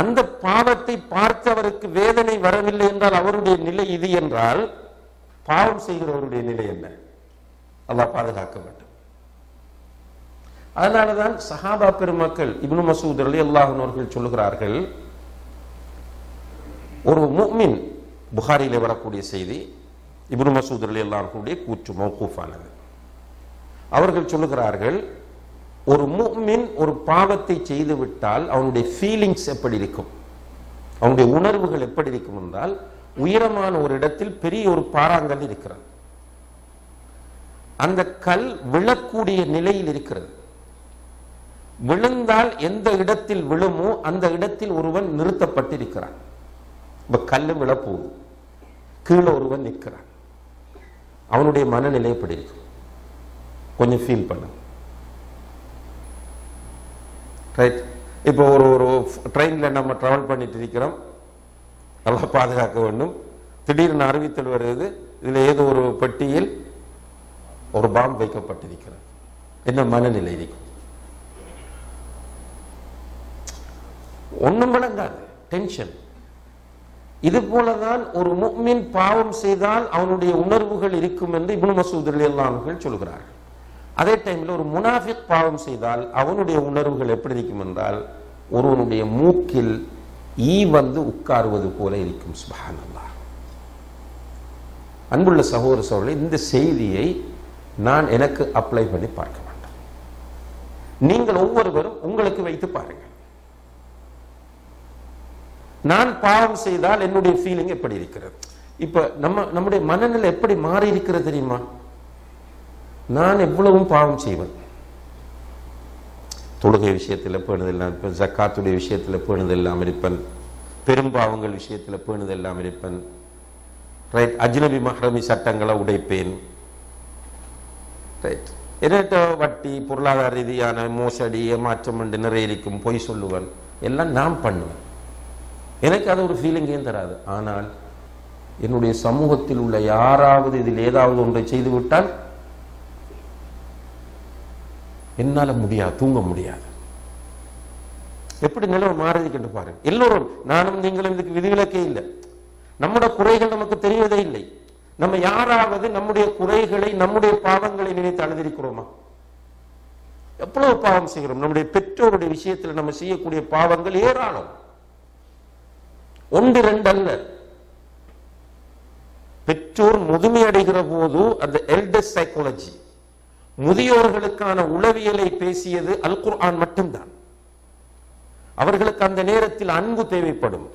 அந்த பாவத்தை பார்த்து அவருக்கு வேதனை வரவில்லை என்றால் அவருடைய நிலை இது என்றால் பாவம் செய்கிறவருடைய நிலை என்ன? அல்லாஹ் பாதுகாக்க வேண்டும். அதனாலதான் சஹாபா பெருமக்கள் இப்னு மசூத் ரலியல்லாஹு அன்ஹு அவர்கள் சொல்லுகிறார்கள், ஒரு முஃமின், புகாரியிலே வரக்கூடிய செய்தி, இப்னு மசூத் ரலியல்லாஹு அன்ஹுவுடைய கூற்று மௌகூஃபானது. அவர்கள் சொல்லுகிறார்கள், ஒரு முஃமின் ஒரு பாவத்தை செய்துவிட்டால் அவனுடைய ஃபீலிங்ஸ் எப்படி இருக்கும், அவனுடைய உணர்வுகள் எப்படி இருக்கும் என்றால், உயரமான ஒரு இடத்தில் பெரிய ஒரு பாறாங்கல் இருக்கிறது, அந்த கல் விழக்கூடிய நிலையில் இருக்கிறது. விழுந்தால் எந்த இடத்தில் விழுமோ அந்த இடத்தில் ஒருவன் நிறுத்தப்பட்டிருக்கிறான். இப்ப கல்லு விழப்போகுது, கீழே ஒருவன் நிற்கிறான், அவனுடைய மனநிலை எப்படி இருக்கும் கொஞ்சம் ஃபீல் பண்ணும். ரைட், இப்போ ஒரு ஒரு ட்ரெயினில் நம்ம ட்ராவல் பண்ணிட்டு இருக்கிறோம், நல்லா பாதுகாக்க வேண்டும். திடீர்னு அறிவித்தல் வருகிறது, இதில் ஏதோ ஒரு பெட்டியில் ஒரு பாம்பு வைக்கப்பட்டிருக்கிறது, என்ன மனநிலை இருக்கும்? ஒன்றும் விளங்காது, டென்ஷன். இது போலதான் ஒரு முஃமின் பாவம் செய்தால் அவனுடைய உணர்வுகள் இருக்கும் என்று இப்னு மசூத் ரலியல்லாஹு அன்ஹு சொல்கிறார்கள். அதே டைம்ல ஒரு முனாஃபிக் பாவம் செய்தால் அவனுடைய உணர்வுகள் எப்படி இருக்கும் என்றால், ஒருவனுடைய மூக்கில் ஈ வந்து உட்காருவது போல இருக்கும். சுப்ஹானல்லாஹ். அன்புள்ள சகோதர சகோதரர்களே, இந்த செய்தியை நான் எனக்கு அப்ளை பண்ணி பார்க்க வேண்டும். நீங்கள் ஒவ்வொருவரும் உங்களுக்கு வைத்து பாருங்கள், நான் பாவம் செய்தால் என்னுடைய ஃபீலிங் எப்படி இருக்கிறது, இப்ப நம்முடைய மனநிலை எப்படி மாறி இருக்கிறது தெரியுமா? நான் எவ்வளவும் பாவம் செய்வேன், தொழுகை விஷயத்தில் பேணுதெல்லாம் இருப்பேன், ஜக்காத்துடைய விஷயத்தில் பேணுதெல்லாம் இருப்பேன், பெரும்பாவங்கள் விஷயத்தில் பேணுதெல்லாம் இருப்பேன். ரைட், அஜ்னபி மஹ்ரமி சட்டங்களை உடைப்பேன். ரைட், என்கிட்ட வட்டி பொருளாதார ரீதியான மோசடி ஏமாற்றம் என்று நிறைய இருக்கும், பொய் சொல்லுவேன், எல்லாம் நான் பண்ணுவேன். எனக்கு அது ஒரு ஃபீலிங் ஏன் தராது. ஆனால் என்னுடைய சமூகத்தில் உள்ள யாராவது இதில் ஏதாவது ஒன்றை செய்துவிட்டால் என்னால முடியாது, தூங்க முடியாது. எப்படி நிலவு மாறுது கண்டு பாருங்க. எல்லோரும், நானும் நீங்களும், இதுக்கு விதிவிலக்கே இல்லை. நம்முடைய குறைகள் நமக்கு தெரிவதே இல்லை. நம்ம யாராவது நம்முடைய குறைகளை நம்முடைய பாவங்களை நினைத்து அழுதிருக்கிறோமா? எவ்வளவு பாவம் செய்கிறோம். நம்முடைய பெற்றோருடைய விஷயத்தில் நம்ம செய்யக்கூடிய பாவங்கள் ஏராளம், ஒன்று ரெண்டு அல்ல. பெற்றோர் முதுமை அடைகிற போது அந்த எல்டர் சைக்காலஜி, முதியோர்களுக்கான உளவியலை பேசியது அல் குர்ஆன் மட்டும்தான். அவர்களுக்கு அந்த நேரத்தில் அன்பு தேவைப்படும்,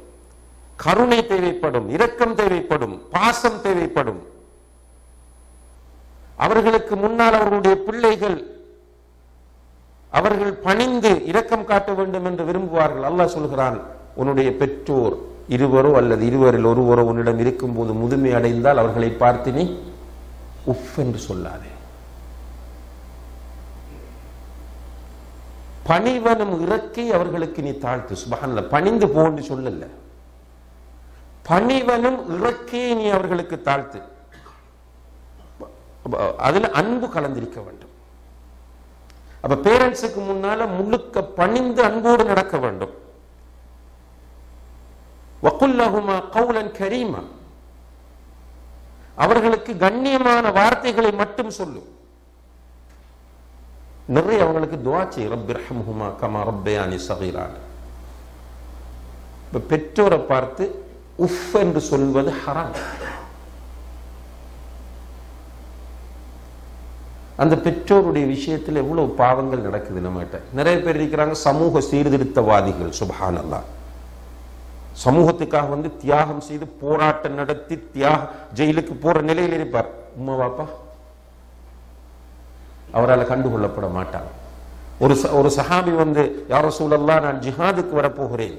கருணை தேவைப்படும், இரக்கம் தேவைப்படும், பாசம் தேவைப்படும். அவர்களுக்கு முன்னால் அவர்களுடைய பிள்ளைகள் அவர்கள் பணிந்து இரக்கம் காட்ட வேண்டும் என்று விரும்புவார்கள். அல்லாஹ் சொல்கிறான், உன்னுடைய பெற்றோர் இருவரோ அல்லது இருவரில் ஒருவரோ உன்னிடம் இருக்கும் போது முதுமை அடைந்தால் அவர்களை பார்த்து நீ உஃப் என்று சொல்லாதே. பணிவனம் இறக்கை அவர்களுக்கு நீ தாழ்த்து. சுபஹானல்லாஹ், பணிந்து போன்னு சொல்லல, பணிவனம் இறக்கையை நீ அவர்களுக்கு தாழ்த்து. அதுல அன்பு கலந்திருக்க வேண்டும். அப்ப பேரண்ட்ஸுக்கு முன்னால முழுக்க பணிந்து அன்போடு நடக்க வேண்டும். வகுல் லஹுமா கௌலன் கரீமா, அவர்களுக்கு கண்ணியமான வார்த்தைகளை மட்டும் சொல்லு. நிறைய அவங்களுக்கு துஆ செய், ரப்பிர்ஹம்ஹுமா கமா ரப்பயானி சகீரா. இப்ப பெற்றோரை பார்த்து உஃப் என்று சொல்வது ஹராம். அந்த பெற்றோருடைய விஷயத்தில் எவ்வளவு பாவங்கள் நடக்குது நம்மகிட்ட. நிறைய பேர் இருக்கிறாங்க சமூக சீர்திருத்தவாதிகள். சுப்ஹானல்லாஹ், சமூகத்துக்காக வந்து தியாகம் செய்து போராட்டம் நடத்தி ஜெயிலுக்கு போற நிலையில் இருப்பார். உம்மா பாப்பா அவரால் கண்டுகொள்ளப்பட மாட்டாங்க. ஒரு சஹாபி வந்து, யா ரசூலல்லாஹ், நான் ஜிஹாதுக்கு வரப்போகிறேன்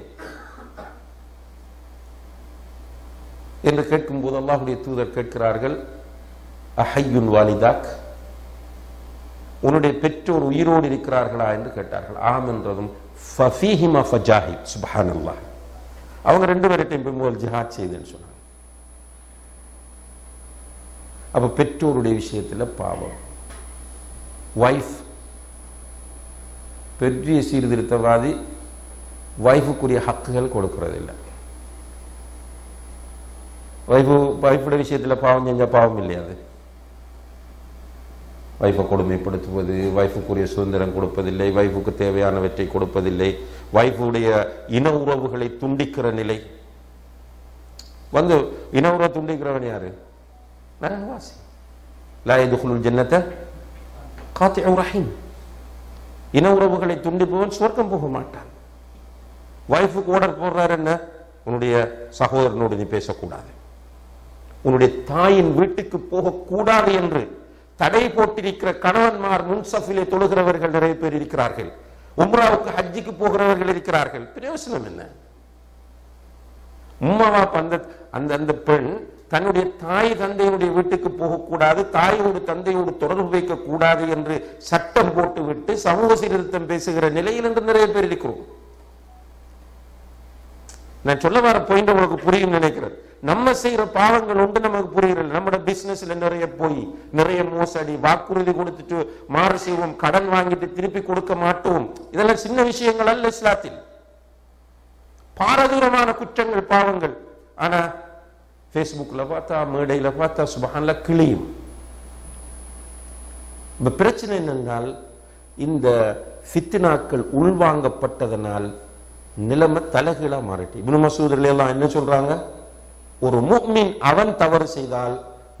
என்று கேட்கும் போது அல்லாஹ்வுடைய தூதர் கேட்கிறார்கள், அஹய்யுன் வாலிதாக், உன்னுடைய பெற்றோர் உயிரோடு இருக்கிறார்களா என்று கேட்டார்கள். ஆம் என்றதும் ஃபஃபீஹிமா ஃபஜாஹித். சுப்ஹானல்லாஹ், அவங்க ரெண்டு பேர்ட்டையும் போய் முதல் ஜிஹாத் செய்துன்னு சொன்னாங்க. அப்ப பெற்றோருடைய விஷயத்துல பாவம். வைஃப் பெரிய சீர்திருத்தவாதி, வைஃபுக்குரிய ஹக்குகள் கொடுக்கறதில்லை. வைஃபுடைய விஷயத்தில் பாவம் செஞ்சால் பாவம் இல்லையா? அது வைஃபை கொடுமைப்படுத்துவது, வைஃபுக்குரிய சுதந்திரம் கொடுப்பதில்லை, வைஃபுக்கு தேவையானவற்றை கொடுப்பதில்லை, வைஃபுடைய இன உறவுகளை துண்டிக்கிற நிலை. வந்து இன உறவை துண்டிக்கிறவன் யாரு? நரகவாசி. லா யத்குலுல் ஜன்னத காத்திஉ ரஹீம். இன உறவுகளை துண்டிப்பவன் சுவர்க்கம் போக மாட்டான். வைஃபுக்கு ஆர்டர் போடுறாரு என்ன, உன்னுடைய சகோதரனோடு நீ பேசக்கூடாது, உன்னுடைய தாயின் வீட்டுக்கு போகக்கூடாது என்று தடை போட்டிருக்கிற கணவன்மார் முன்சஃபிலே தொழுகிறவர்கள் நிறைய பேர் இருக்கிறார்கள். உம்ராவுக்கு ஹஜ்ஜிக்கு போகிறவர்கள் இருக்கிறார்கள். பிரயோசனம் என்ன? உம்மாவா பந்த அந்த அந்த பெண் தன்னுடைய தாய் தந்தையுடைய வீட்டுக்கு போகக்கூடாது, தாயோடு தந்தையோடு தொடர்பு வைக்க கூடாது என்று சட்டம் போட்டுவிட்டு சமூக சீர்திருத்தம் பேசுகிற நிலையில் என்று நிறைய பேர் இருக்கிறோம். நான் சொல்ல வர பாயிண்ட் உங்களுக்கு புரியும் நினைக்கிறேன். நம்ம செய்யற பாவங்கள் ஒன்று நமக்கு புரியல. நம்மளோட பிசினஸ்ல நிறைய போய் நிறைய மோசடி, வாக்குறுதி கொடுத்துட்டு மாறு செய்வோம், கடன் வாங்கிட்டு திருப்பி கொடுக்க மாட்டோம். இதெல்லாம் சின்ன விஷயங்கள் அல்ல. இஸ்லாத்தில் பாரதூரமான குற்றங்கள், பாவங்கள். ஆனா பேஸ்புக்ல பார்த்தா, மேடையில பார்த்தா சுபஹானல்லாஹ் கிளியும். இப்ப பிரச்சனை என்னென்றால், இந்த ஃபித்னாக்கள் உள்வாங்கப்பட்டதனால் நிலைமை தலைகீழா மாறிட்டு. இப்னு மசூத் ரலியல்லாஹு அன்ஹு என்ன சொல்றாங்க, ஒரு முஃமின் அவன் தவறு செய்தால்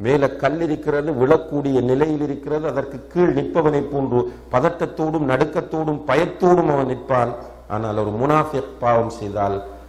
மேல கல் இருக்கிறது, விழக்கூடிய நிலையில் இருக்கிறது, அதற்கு கீழ் நிற்பவனை போன்று பதட்டத்தோடும் நடுக்கத்தோடும் பயத்தோடும் அவன் நிற்பான். ஆனால் ஒரு முனாஃபிக் பாவம் செய்தால்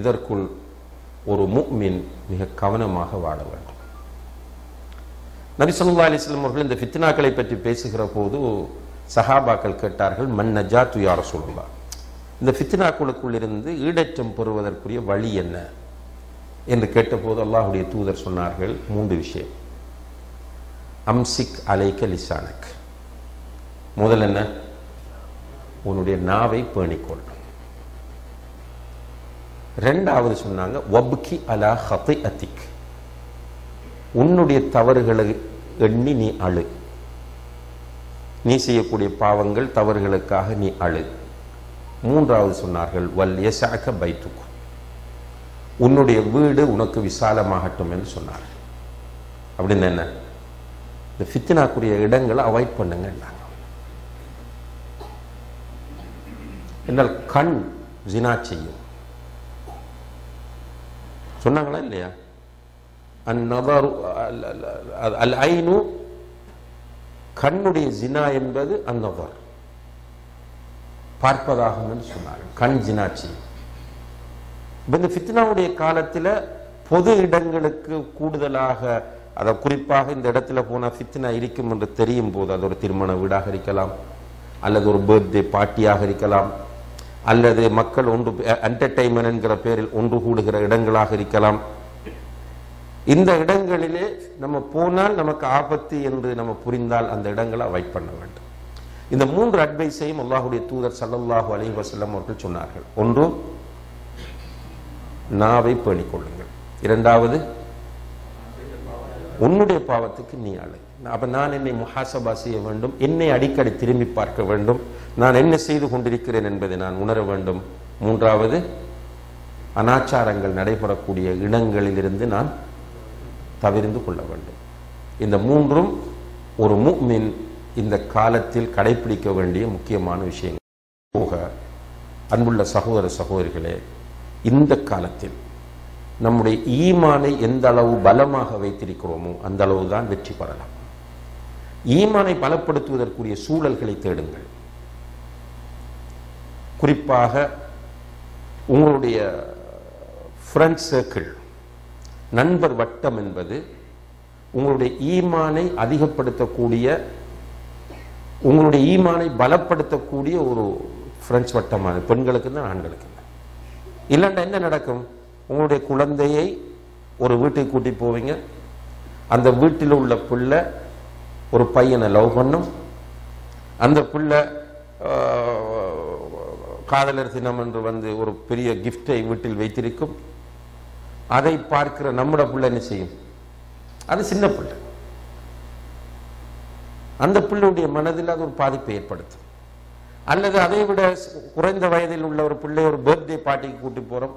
இதற்குள் ஒரு முஃமின் மிக கவனமாக வாழ வேண்டும். நபி ஸல்லல்லாஹு அலைஹி வஸல்லம் அவர்கள் இந்த ஃபித்னாக்களை பற்றி பேசுகிற போது சஹாபாக்கள் கேட்டார்கள், மன் நஜாத்து யா ரசூலுல்லாஹ், இந்த ஃபித்னாக்களுக்குள் இருந்து ஈடேற்றம் பெறுவதற்குரிய வழி என்ன என்று கேட்டபோது அல்லாஹ்வுடைய தூதர் சொன்னார்கள் மூன்று விஷயம். அம்சிக் அலைக்க லிசானக், முதல் என்ன, உன்னுடைய நாவை பேணிக்கொள். ரெண்டாவது சொன்னாங்க, வப்கி அலா ஹதிஅத்திக், உன்னுடைய தவறுகளை எண்ணி நீ அழு, நீ செய்யக்கூடிய பாவங்கள் தவறுகளுக்காக நீ அழு. மூன்றாவது சொன்னார்கள், வல் யஸஅக பைத்துக், உன்னுடைய வீடு உனக்கு விசாலமாகட்டும் என்று சொன்னார்கள். அப்படின்னு என்ன, இந்த ஃபித்னாக்குரிய இடங்களை அவாய்ட் பண்ணுங்க. என்னால் கண் ஜினா செய்யும் சொன்னாங்களா இல்லையா? அந்நபரு அல் ஐனு, கண்ணுடைய ஜினா என்பது அந்நபர், பார்ப்பதாக சொன்னார்கள். கண் ஜினாச்சி. இந்த ஃபித்னாவுடைய காலத்தில் பொது இடங்களுக்கு கூடுதலாக, அதை குறிப்பாக இந்த இடத்துல போனால் ஃபித்னா இருக்கும் என்று தெரியும் போது, அது ஒரு திருமண வீடாக இருக்கலாம், அல்லது ஒரு பர்த்டே பார்ட்டியாக இருக்கலாம், அல்லது மக்கள் ஒன்று என்டர்டெயின்மெண்ட் என்கிற பேரில் ஒன்று கூடுகிற இடங்களாக இருக்கலாம். இந்த இடங்களிலே நம்ம போனால் நமக்கு ஆபத்து என்று நம்ம புரிந்தால் அந்த இடங்களை அவாய்ட் பண்ண வேண்டும். இந்த மூன்று அட்வைஸையும் அல்லாஹ்வுடைய தூதர் ஸல்லல்லாஹு அலைஹி வஸல்லம் அவர்கள் சொன்னார்கள். ஒன்று, நாவை பேணிக் கொள்ளுங்கள். இரண்டாவது, உன்னுடைய பாவத்துக்கு நீ அழை. அப்போ நான் என்னை முஹாசபா செய்ய வேண்டும், என்னை அடிக்கடி திரும்பி பார்க்க வேண்டும், நான் என்ன செய்து கொண்டிருக்கிறேன் என்பதை நான் உணர வேண்டும். மூன்றாவது, அனாச்சாரங்கள் நடைபெறக்கூடிய இடங்களிலிருந்து நான் தவிர்ந்து கொள்ள வேண்டும். இந்த மூன்றும் ஒரு முஃமின் இந்த காலத்தில் கடைபிடிக்க வேண்டிய முக்கியமான விஷயங்கள். போக அன்புள்ள சகோதர சகோதரிகளே, இந்த காலத்தில் நம்முடைய ஈமானை எந்த அளவு பலமாக வைத்திருக்கிறோமோ அந்த அளவு தான் வெற்றி பெறலாம். ஈமானை பலப்படுத்துவதற்குரிய சூழல்களை தேடுங்கள். குறிப்பாக உங்களுடைய ஃப்ரெண்ட் சர்க்கிள், நண்பர் வட்டம் என்பது உங்களுடைய ஈமானை அதிகப்படுத்தக்கூடிய, உங்களுடைய ஈமானை பலப்படுத்தக்கூடிய ஒரு ஃப்ரெண்ட்ஸ் வட்டமானது. பெண்களுக்கு தான், ஆண்களுக்கு தான். இல்லைன்னா என்ன நடக்கும்? உங்களுடைய குழந்தையை ஒரு வீட்டுக்கு கூட்டி போவீங்க, அந்த வீட்டில் உள்ள பிள்ளை ஒரு பையனை லவ் பண்ணும், அந்த பிள்ளை காதலர் தினம் என்று வந்து ஒரு பெரிய கிஃப்டை வீட்டில் வைத்திருக்கும். அதை பார்க்கிற நம்முடைய பிள்ளை என்ன செய்யும்? அது சின்ன பிள்ளை, அந்த பிள்ளையுடைய மனதில் அது ஒரு பாதிப்பை ஏற்படுத்தும். அல்லது அதை விட குறைந்த வயதில் உள்ள ஒரு பிள்ளை ஒரு பர்த்டே பார்ட்டிக்கு கூட்டி போகிறோம்,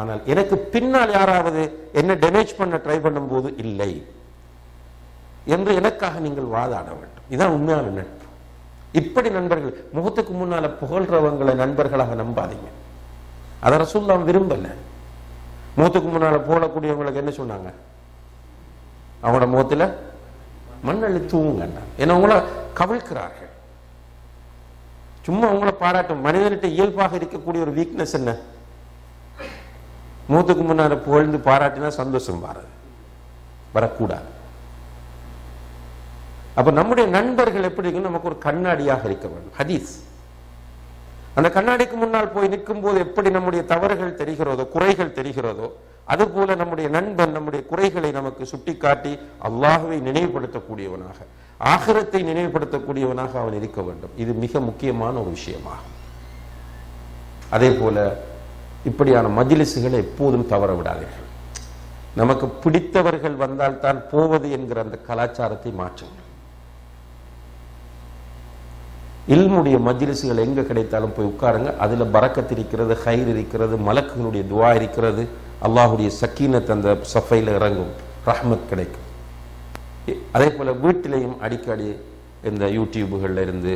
ஆனால் எனக்கு பின்னால் யாராவது என்ன டேமேஜ் பண்ண ட்ரை பண்ணும்போது இல்லை என்று எனக்காக நீங்கள் வாதாட வேண்டும். இதுதான் உண்மையான நட்பு. இப்படி நண்பர்கள் முகத்துக்கு முன்னால் புகழ்றவங்களை நண்பர்களாக நம்பாதீங்க. அதை ரசூலுல்லாஹ் விரும்பலை. முகத்துக்கு முன்னால் போகக்கூடியவங்களுக்கு என்ன சொன்னாங்க? அவங்களோட முகத்தில் மண்ணள்ளி தூங்குங்கண்ணா, ஏன்னா அவங்கள கவிழ்க்கிறார்கள். சும்மா அவங்கள பாராட்டும். மனிதன்கிட்ட இயல்பாக இருக்கக்கூடிய ஒரு வீக்னஸ் என்ன? முகத்துக்கு முன்னால் புகழ்ந்து பாராட்டினா சந்தோஷம் வரக்கூடாது. அப்போ நம்முடைய நண்பர்கள் எப்படி இருக்குன்னு நமக்கு ஒரு கண்ணாடியாக இருக்க வேண்டும். ஹதீஸ், அந்த கண்ணாடிக்கு முன்னால் போய் நிற்கும் போது எப்படி நம்முடைய தவறுகள் தெரிகிறதோ, குறைகள் தெரிகிறதோ, அதுபோல நம்முடைய நண்பன் நம்முடைய குறைகளை நமக்கு சுட்டி காட்டி அல்லாஹ்வை நினைவுபடுத்தக்கூடியவனாக, ஆகிரத்தை நினைவுபடுத்தக்கூடியவனாக அவன் இருக்க வேண்டும். இது மிக முக்கியமான ஒரு விஷயமாகும். அதே போல இப்படியான மஜ்லிஸுகளை எப்போதும் தவற விடாதீர்கள். நமக்கு பிடித்தவர்கள் வந்தால் தான் போவது என்கிற அந்த கலாச்சாரத்தை மாற்றுங்கள். இல்முடைய மஜ்லிஸுகள் எங்கே கிடைத்தாலும் போய் உட்காருங்க. அதில் பரக்கத் இருக்கிறது, ஹைர் இருக்கிறது, மலக்குகளுடைய துஆ இருக்கிறது, அல்லாஹுடைய சக்கீனத் அந்த சஃபையில் இறங்கும், ரஹ்மத் கிடைக்கும். அதே போல் வீட்டிலையும் அடிக்கடி இந்த யூடியூபுகளில் இருந்து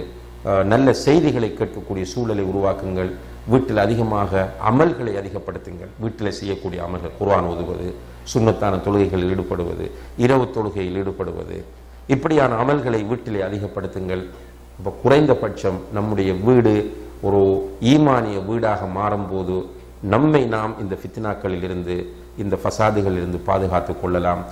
நல்ல செய்திகளை கேட்கக்கூடிய சூழலை உருவாக்குங்கள். வீட்டில் அதிகமாக அமல்களை அதிகப்படுத்துங்கள். வீட்டில் செய்யக்கூடிய அமல்கள், குர்ஆன் ஓதுவது, சுன்னத்தான தொழுகைகளில் ஈடுபடுவது, இரவு தொழுகையில் ஈடுபடுவது, இப்படியான அமல்களை வீட்டிலே அதிகப்படுத்துங்கள். இப்போ குறைந்தபட்சம் நம்முடைய வீடு ஒரு ஈமானிய வீடாக மாறும்போது நம்மை நாம் இந்த ஃபித்னாக்களிலிருந்து, இந்த ஃபசாதுகளிலிருந்து பாதுகாத்து கொள்ளலாம்.